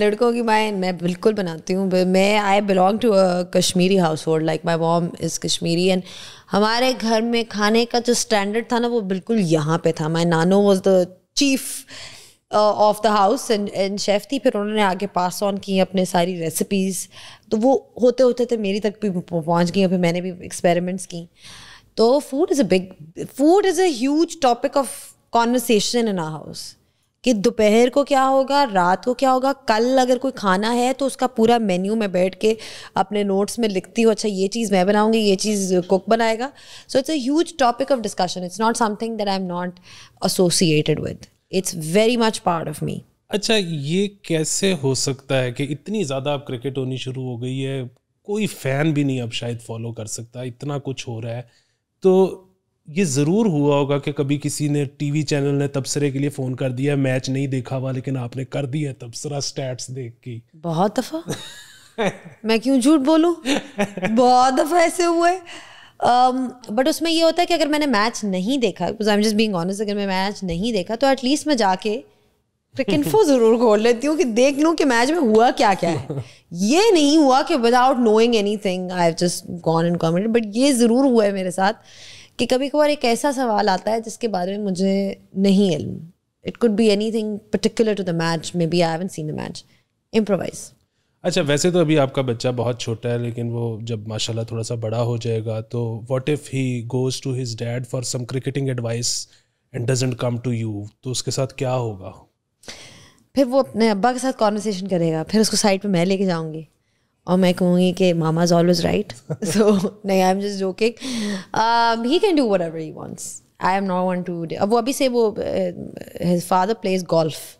लड़कों की माएँ मैं बिल्कुल बनाती हूँ. मैं I belong to a Kashmiri household, like my mom is Kashmiri and हमारे घर में खाने का जो स्टैंडर्ड था ना वो बिल्कुल यहाँ पे था. माई नानो was the chief of the house and and chef थी, फिर उन्होंने आगे पास ऑन की अपने सारी रेसिपीज़, तो वो होते होते तो मेरी तक भी पहुँच गई और फिर मैंने भी एक्सपेरिमेंट्स की. तो food is a big food is a huge topic of conversation in our house. कि दोपहर को क्या होगा, रात को क्या होगा, कल अगर कोई खाना है तो उसका पूरा मेन्यू मैं बैठ के अपने नोट्स में लिखती हूँ, अच्छा ये चीज़ मैं बनाऊँगी, ये चीज़ कुक बनाएगा. So it's a huge topic of discussion. It's not something that I am not associated with, it's very much part of me. अच्छा, ये कैसे हो सकता है कि इतनी ज़्यादा अब क्रिकेट होनी शुरू हो गई है, कोई फ़ैन भी नहीं अब शायद फॉलो कर सकता, इतना कुछ हो रहा है? तो ये ज़रूर हुआ होगा कि कभी किसी ने, टीवी चैनल ने तबसरे के लिए फ़ोन कर दिया, मैच नहीं देखा हुआ लेकिन आपने कर दिया तबसरा स्टैट्स देख के. बहुत दफ़ा मैं क्यों झूठ बोलूँ, बहुत दफ़ा ऐसे हुआ है. बट um, उसमें ये होता है कि अगर मैंने मैच नहीं देखा, I am just being honest, अगर मैं मैच नहीं देखा तो एटलीस्ट मैं जाके क्रिकेट इन्फो ज़रूर खोल लेती हूँ कि देख लूँ कि मैच में हुआ क्या क्या है. ये नहीं हुआ कि without knowing anything I have just gone and commented, but ये ज़रूर हुआ है मेरे साथ कि कभी कभार एक ऐसा सवाल आता है जिसके बारे में मुझे नहीं इल्म. It could be anything particular to the match, maybe I haven't seen the match, improvise. अच्छा, वैसे तो अभी आपका बच्चा बहुत छोटा है, लेकिन वो जब माशाल्लाह थोड़ा सा बड़ा हो जाएगा तो what if he goes to his dad for some cricketing advice and doesn't come to you, तो उसके साथ क्या होगा? फिर वो अपने अब्बा के साथ कॉन्वर्सेशन करेगा, फिर उसको साइड पे मैं लेके जाऊंगी और मैं कहूँगी कि mama is always right. So नहीं, I am just joking. He can do whatever he wants. I am not one to. अब वो अभी से वो his father plays golf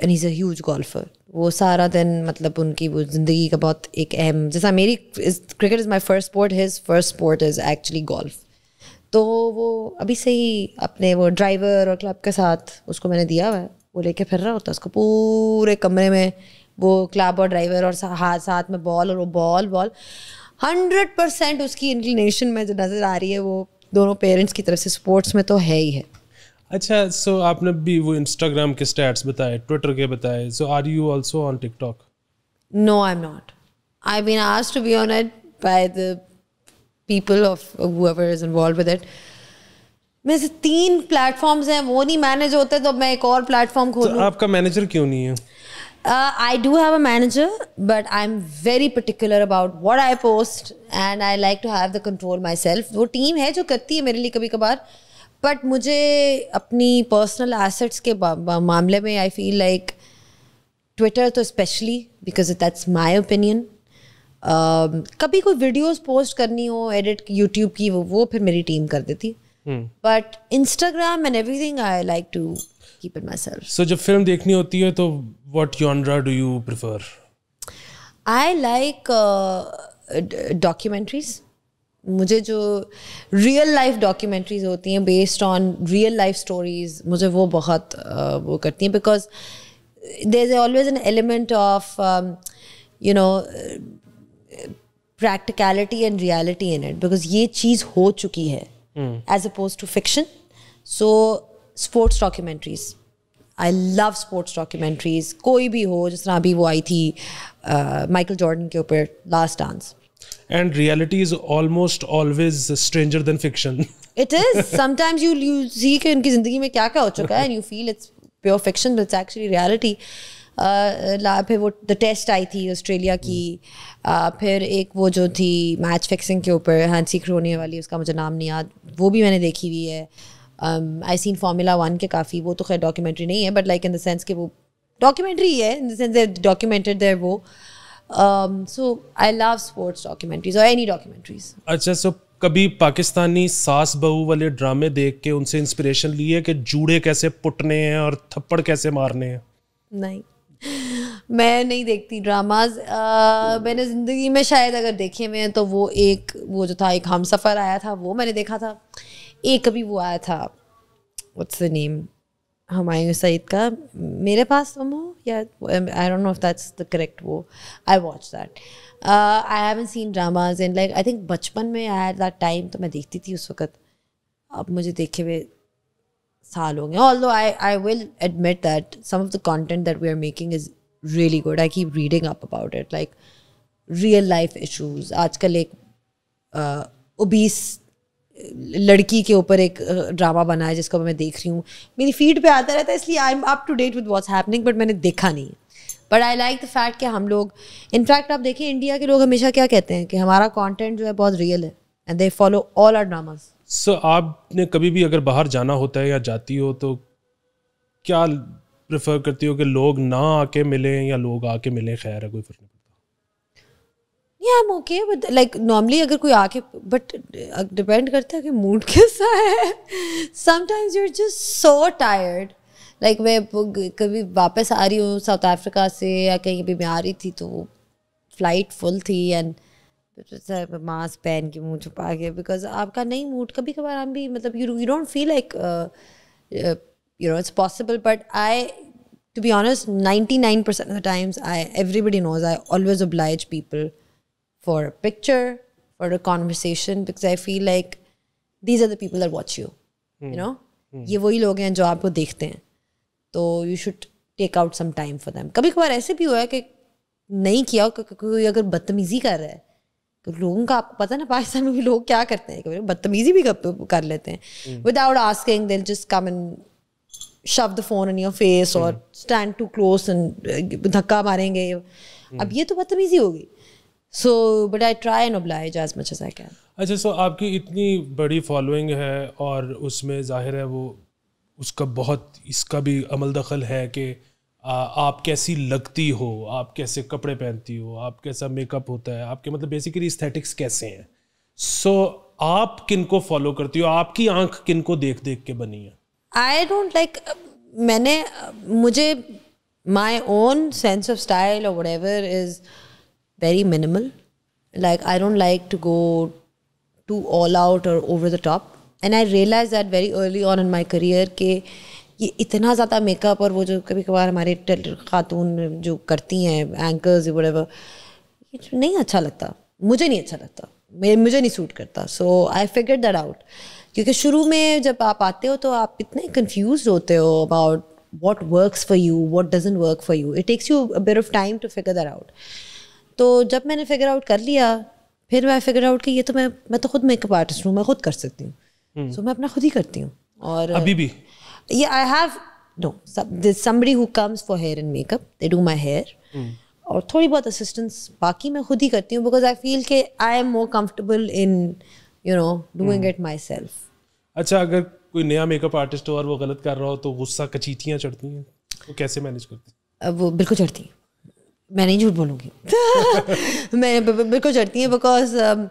and he is a huge golfer. वो सारा दिन मतलब उनकी वो ज़िंदगी का बहुत एक अहम, जैसा मेरी cricket is my first sport, his first sport is actually golf. तो वो अभी से ही अपने वो ड्राइवर और क्लब के साथ उसको मैंने दिया हुआ है, वो लेके फिर रहा होता है उसको पूरे कमरे में, वो क्लब और ड्राइवर और हाथ साथ में बॉल, और वो बॉल बॉल हंड्रेड परसेंट उसकी इंक्लिनेशन में जो नज़र आ रही है वो दोनों पेरेंट्स की तरफ से स्पोर्ट्स में तो है ही है. अच्छा, सो आपने भी वो इंस्टाग्राम के स्टैट्स बताए, ट्विटर के बताए, so are you also on TikTok? No, I am not. I have been asked to be on it by the people of whoever is involve with it. मेरे से तीन प्लेटफॉर्म्स हैं, वो नहीं मैनेज होते तो मैं एक और प्लेटफॉर्म खोलूं. तो आपका मैनेजर क्यों नहीं है? I do have a manager but I am very particular about what I post and I like to have the control myself. वो टीम है जो करती है मेरे लिए कभी कभार, बट मुझे अपनी पर्सनल एसेट्स के मामले में आई फील लाइक ट्विटर तो specially, because that's my opinion. कभी कोई वीडियोस पोस्ट करनी हो एडिट यूट्यूब की, वो वो फिर मेरी टीम कर देती. But Instagram and everything I like to keep it myself. So जब फिल्म देखनी होती है तो what genre do you prefer? I like documentaries. मुझे जो रियल लाइफ डॉक्यूमेंट्रीज होती हैं based on real life stories, मुझे वो बहुत uh, वो करती हैं, because there is always an element of you know practicality and reality in it, because ये चीज़ हो चुकी है as oppose to fiction. So sports documentaries, I love sports documentaries, कोई भी हो, जिस तरह अभी वो आई थी माइकल uh, जॉर्डन के ऊपर last dance. And reality is almost always stranger than fiction. It is. Sometimes you you see कि उनकी ज़िंदगी में क्या क्या हो चुका है and you feel it's pure fiction but it's actually reality. Uh, फिर वो the test आई थी ऑस्ट्रेलिया की, uh, फिर एक वो जो थी मैच फिक्सिंग के ऊपर हैंसी क्रोने वाली, उसका मुझे नाम नहीं याद, वो भी मैंने देखी हुई है. आई सीन फार्मूला वन के काफ़ी, वो तो खैर डॉक्यूमेंट्री नहीं है but like in the sense कि वो डॉक्यूमेंट्री है, in the sense they documented there वो. Um, so I love sports documentaries or any documentaries. अच्छा, so कभी पाकिस्तानी सास बहू वाले ड्रामे देख के उनसे इंस्पिरेशन ली है कि जूड़े कैसे पुटने हैं और थप्पड़ कैसे मारने हैं? नहीं, मैं नहीं देखती ड्रामाज. uh, मैंने ज़िंदगी में शायद अगर देखे हुए हैं तो वो एक वो जो था एक हम सफ़र आया था वो मैंने देखा था, एक अभी वो आया था what's the name Humayun Saeed का मेरे पास तुम हो, या I don't know if that's the correct वो, I watch that. I haven't seen dramas and like I think बचपन में आई हैड दैट टाइम तो मैं देखती थी उस वक्त, अब मुझे देखे हुए साल हो गए. Although I I will admit that some of the content that we are making is really good. I keep reading up about it, like real life issues. आजकल एक ओबीस uh, लड़की के ऊपर एक ड्रामा बना है जिसको मैं देख रही हूँ, मेरी फीड पे आता रहता है इसलिए I am up to date with what's happening, but मैंने देखा नहीं. But I like the fact कि हम लोग, इनफैक्ट आप देखिए इंडिया के लोग हमेशा क्या कहते हैं कि हमारा कंटेंट जो है बहुत रियल है and they follow all our dramas. So आपने कभी भी अगर बाहर जाना होता है या जाती हो तो क्या प्रेफर करती हो कि लोग ना आके मिलें या लोग आके मिलें? खैर है, कोई फर्क नहीं पड़ता। या I am okay but like normally अगर कोई आके, बट डिपेंड करता है कि मूड कैसा है। Sometimes you are just so tired. Like मैं कभी वापस आ रही हूँ साउथ अफ्रीका से या कहीं भी मैं आ रही थी तो फ्लाइट फुल थी एंड मास्क पहन के मुँह छुपा के, बिकॉज आपका नहीं मूड कभी कभार हम भी मतलब you you don't feel like you know it's possible but I to be honest ninety-nine percent of the times I everybody knows I always oblige people for a picture for a conversation because I feel like these are the people that watch you hmm. you know hmm. ye wahi log hain jo aapko dekhte hain so you should take out some time for them. kabhi kabhi aise bhi hua hai ki nahi kiya koi agar badtameezi kar raha hai तो लोगों का आपको पता ना पाकिस्तान में भी लोग क्या करते हैं, बदतमीजी भी कर लेते हैं without asking, they'll just come and shove the phone in your face और stand too close and धक्का मारेंगे। अब ये तो बदतमीजी होगी। so but I try and oblige as much as I can। अच्छा, सो आपकी इतनी बड़ी फॉलोइंग है और उसमें जाहिर है वो उसका बहुत इसका भी अमल दखल है कि आ, आप कैसी लगती हो, आप कैसे कपड़े पहनती हो, आप कैसा मेकअप होता है, आपके मतलब बेसिकली एस्थेटिक्स कैसे हैं। सो so, आप किनको फॉलो करती हो, आपकी आंख किनको देख देख के बनी है? आई डोंट लाइक मैंने मुझे my own sense of style और whatever is very minimal. Like I don't like to go to all out और over the top and I realise that very early on in my career के ये इतना ज़्यादा makeup और वो जो कभी कभार हमारे खातून जो करती हैं एंकर्स व्हाटएवर, नहीं अच्छा लगता, मुझे नहीं अच्छा लगता, मुझे नहीं सूट करता। So I figured that out क्योंकि शुरू में जब आप आते हो तो आप इतने कंफ्यूज होते हो about what works for you, what doesn't work for you, it takes you a bit of time to figure that out. तो जब मैंने फिगर आउट कर लिया फिर मैं फिगर आउट कि ये तो मैं मैं तो खुद मेकअप आर्टिस्ट हूँ, मैं खुद कर सकती हूँ। सो so, मैं अपना खुद ही करती हूँ। और अभी भी ये I have no somebody who comes for hair and makeup, they do my hair और थोड़ी बहुत असिस्टेंस, बाकी मैं खुद ही करती हूँ बिकॉज आई फील के I am more comfortable in You know, doing it myself. अच्छा, अगर कोई नया मेकअप आर्टिस्ट हो और वो गलत कर रहा हो तो गुस्सा कचीटियाँ चढ़ती हैं, वो कैसे मैनेज करती हैं? अब वो बिल्कुल चढ़ती हैं, मैं नहीं झूठ बोलूँगी। मैं बिल्कुल चढ़ती हैं because um,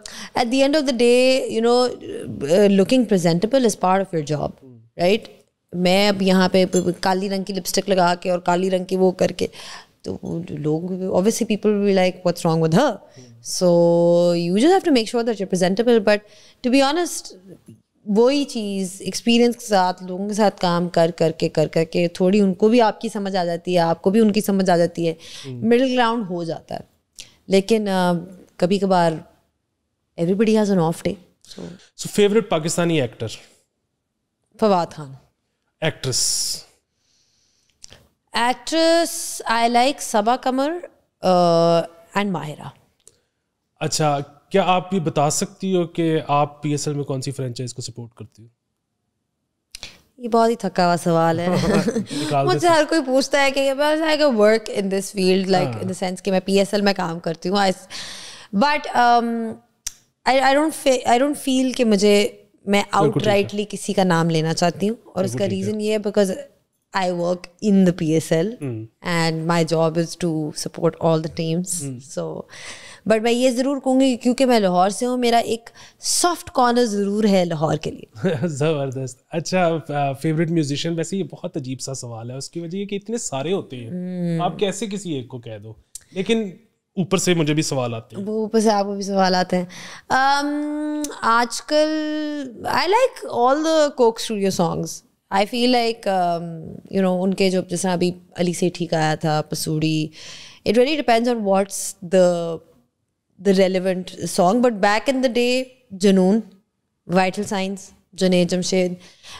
at the end of the day, you know, uh, looking presentable is part of your job, right? मैं अब यहाँ पे काली रंग की लिपस्टिक लगा के और काली रंग की वो करके तो लोग obviously people will be like what's wrong with her. So you just have to make sure that you're presentable. But to be honest, वही चीज़ experience के साथ लोगों के साथ काम कर कर के कर कर के थोड़ी उनको भी आपकी समझ आ जाती है, आपको भी उनकी समझ आ जाती है, मिडिल ग्राउंड हो जाता है। लेकिन कभी कभार everybody has an off day. So, so favorite Pakistani actor? Fawad Khan. Actress? Actress I like Saba Qamar uh, and Mahira. अच्छा, क्या आप ये बता सकती हो कि आप पीएसएल में कौन सी फ्रेंचाइज को सपोर्ट करती हो? ये बहुत ही थका हुआ सवाल है। मुझसे हर कोई पूछता है कि I can work in this field like in the sense कि मैं पीएसएल में काम करती हूँ, but I I don't I don't feel कि मुझे मैं आउटराइटली किसी का नाम लेना चाहती हूँ और उसका रीज़न ये है because I work in the P S L mm. and my job is to support all the teams. Mm. So, but मैं ये ज़रूर कहूँगी क्योंकि मैं लाहौर से हूँ, मेरा एक soft corner ज़रूर है लाहौर के लिए। ज़बरदस्त। अच्छा, फेवरेट म्यूजिशियन? वैसे ये बहुत अजीब सा सवाल है, उसकी वजह ये कि इतने सारे होते हैं mm. आप कैसे किसी एक को कह दो, लेकिन ऊपर से मुझे भी सवाल आते हैं। वो ऊपर से आपको भी सवाल आते हैं। um, आजकल I like all the Coke Studio songs. I feel like you know उनके जो जैसे अभी अली सेठी का आया था Pasoori, it really depends on what's the the relevant song. But back in the day Junoon, Vital Signs, Junaid Jamshed,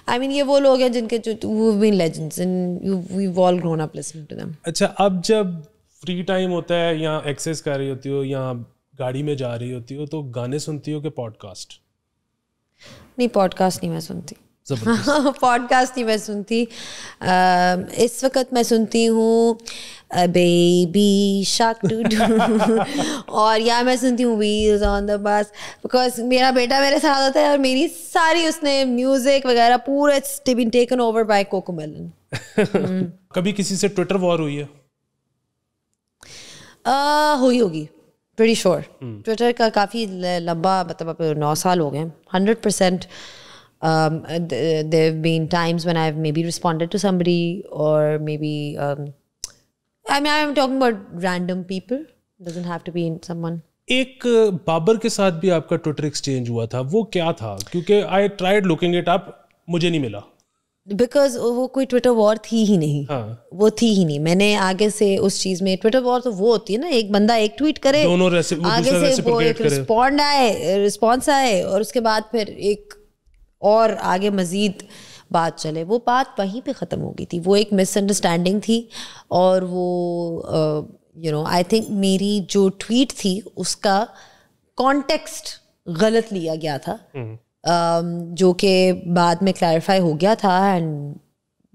I mean ये वो लोग हैं जिनके जो वो been legends and we all grown up listening to them. अच्छा, अब जब फ्री टाइम होता है या एक्सेस कर रही होती हो या गाड़ी में जा रही होती हो तो गाने सुनती हो कि पॉडकास्ट? नहीं, पॉडकास्ट नहीं मैं सुनती। पॉडकास्ट ही मैं सुनती, आ, इस वक्त मैं सुनती हूँ बेबी शार्क डू और या मैं सुनती हूँ wheels on the bus, because मेरा बेटा मेरे साथ होता है और मेरी सारी उसने म्यूजिक वगैरह पूरा it's been taken over by CoComelon. कभी किसी से ट्विटर वॉर हुई है? आ, हुई होगी प्रीटी श्योर। ट्विटर का काफ़ी लंबा मतलब नौ साल हो गए। Hundred percent Um, th there have been times when I've maybe responded to somebody, or maybe um, I mean I'm talking about random people. Doesn't have to be someone. एक बाबर के साथ भी आपका ट्विटर एक्सचेंज हुआ था, वो क्या था? क्योंकि I tried looking it up, मुझे नहीं मिला। Because वो कोई ट्विटर वॉर थी ही नहीं। हाँ। वो थी ही नहीं। मैंने आगे से उस चीज़ में, ट्विटर वॉर तो वो होती है ना, एक बंदा एक ट्वीट करे, दोनों आगे से वो एक रिस्पॉन्ड आए रिस्पॉन्स आए और उसके बाद फिर एक और आगे मज़ीद बात चले। वो बात वहीं पे ख़त्म हो गई थी। वो एक मिसअंडरस्टैंडिंग थी और वो यू नो आई थिंक मेरी जो ट्वीट थी उसका कॉन्टेक्स्ट गलत लिया गया था, mm. um, जो कि बाद में क्लैरिफाई हो गया था। एंड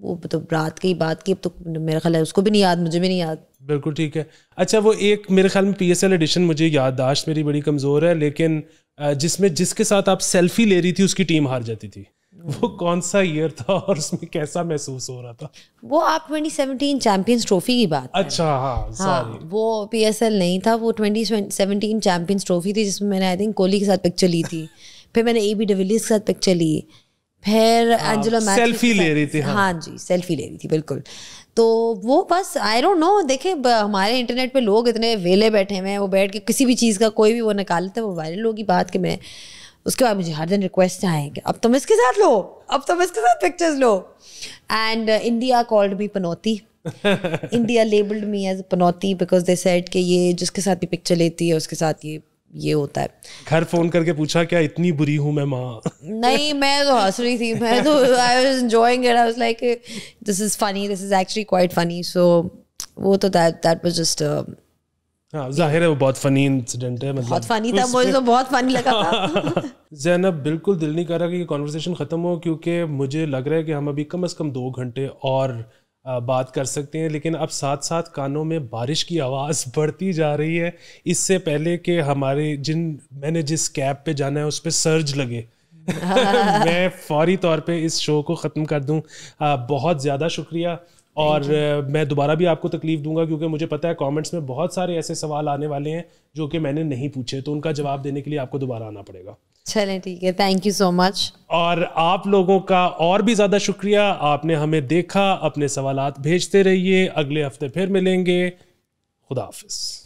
वो तो रात की बात की, तो मेरा ख्याल है उसको भी नहीं याद, मुझे भी नहीं याद। बिल्कुल ठीक है। अच्छा, वो एक मेरे ख्याल में पी एस एल एडिशन, मुझे याददाश्त मेरी बड़ी कमज़ोर है, लेकिन जिसमें जिसके साथ आप सेल्फी ले रही थी उसकी टीम हार जाती थी, वो कौन सा ईयर था और उसमें कैसा महसूस हो रहा था? वो आप ट्वेंटी सेवनटीन चैंपियंस ट्रॉफी की बात। अच्छा हाँ, हाँ, वो पीएसएल नहीं था, वो ट्वेंटी सेवनटीन चैंपियंस ट्रॉफी थी जिसमें मैंने आई थिंक कोहली के साथ पिक्चर ली थी फिर मैंने ए बी डिविलियर्स के साथ पिक्चर ली, फिर एंजेलो मैथ्यूज सेल्फी ले रही थी। हाँ, हाँ जी सेल्फी ले रही थी बिल्कुल। तो वो बस आई डोंट नो, देखे हमारे इंटरनेट पे लोग इतने वेले बैठे हुए हैं, वो बैठ के किसी भी चीज़ का कोई भी वो निकालते हैं, वो वायरल होगी बात कि मैं उसके बाद मुझे हर दिन रिक्वेस्ट आएंगे अब तुम इसके साथ लो, अब तुम इसके साथ पिक्चर्स लो। And India called me panauti, India labelled me as panauti because they said कि ये जिसके साथ भी पिक्चर लेती है उसके साथ ये ये होता है। घर फोन करके पूछा क्या इतनी बुरी हूँ मैं माँ? नहीं, मैं तो हंस रही थी, मैं तो I was enjoying it, I was like this is funny, this is actually quite funny. So वो तो दैट दैट वाज जस्ट, हाँ जाहिर है वो बहुत फनी इंसिडेंट है, मतलब बहुत फनी था, मुझे तो बहुत फनी लगा था। जैनब, बिल्कुल दिल नहीं कर रहा कि ये कॉन्वर्सेशन खत्म हो, क्योंकि मुझे लग रहा है कि हम अभी कम से कम दो घंटे और बात कर सकते हैं, लेकिन अब साथ साथ कानों में बारिश की आवाज़ बढ़ती जा रही है। इससे पहले कि हमारे जिन मैंने जिस कैब पे जाना है उस पे सर्ज लगे मैं फौरी तौर पे इस शो को ख़त्म कर दूं। आ, बहुत ज़्यादा शुक्रिया, और uh, मैं दोबारा भी आपको तकलीफ दूंगा क्योंकि मुझे पता है कमेंट्स में बहुत सारे ऐसे सवाल आने वाले हैं जो कि मैंने नहीं पूछे, तो उनका जवाब देने के लिए आपको दोबारा आना पड़ेगा। चलें ठीक है, थैंक यू सो मच। और आप लोगों का और भी ज़्यादा शुक्रिया, आपने हमें देखा। अपने सवालात भेजते रहिए, अगले हफ्ते फिर मिलेंगे। खुदा हाफिज़।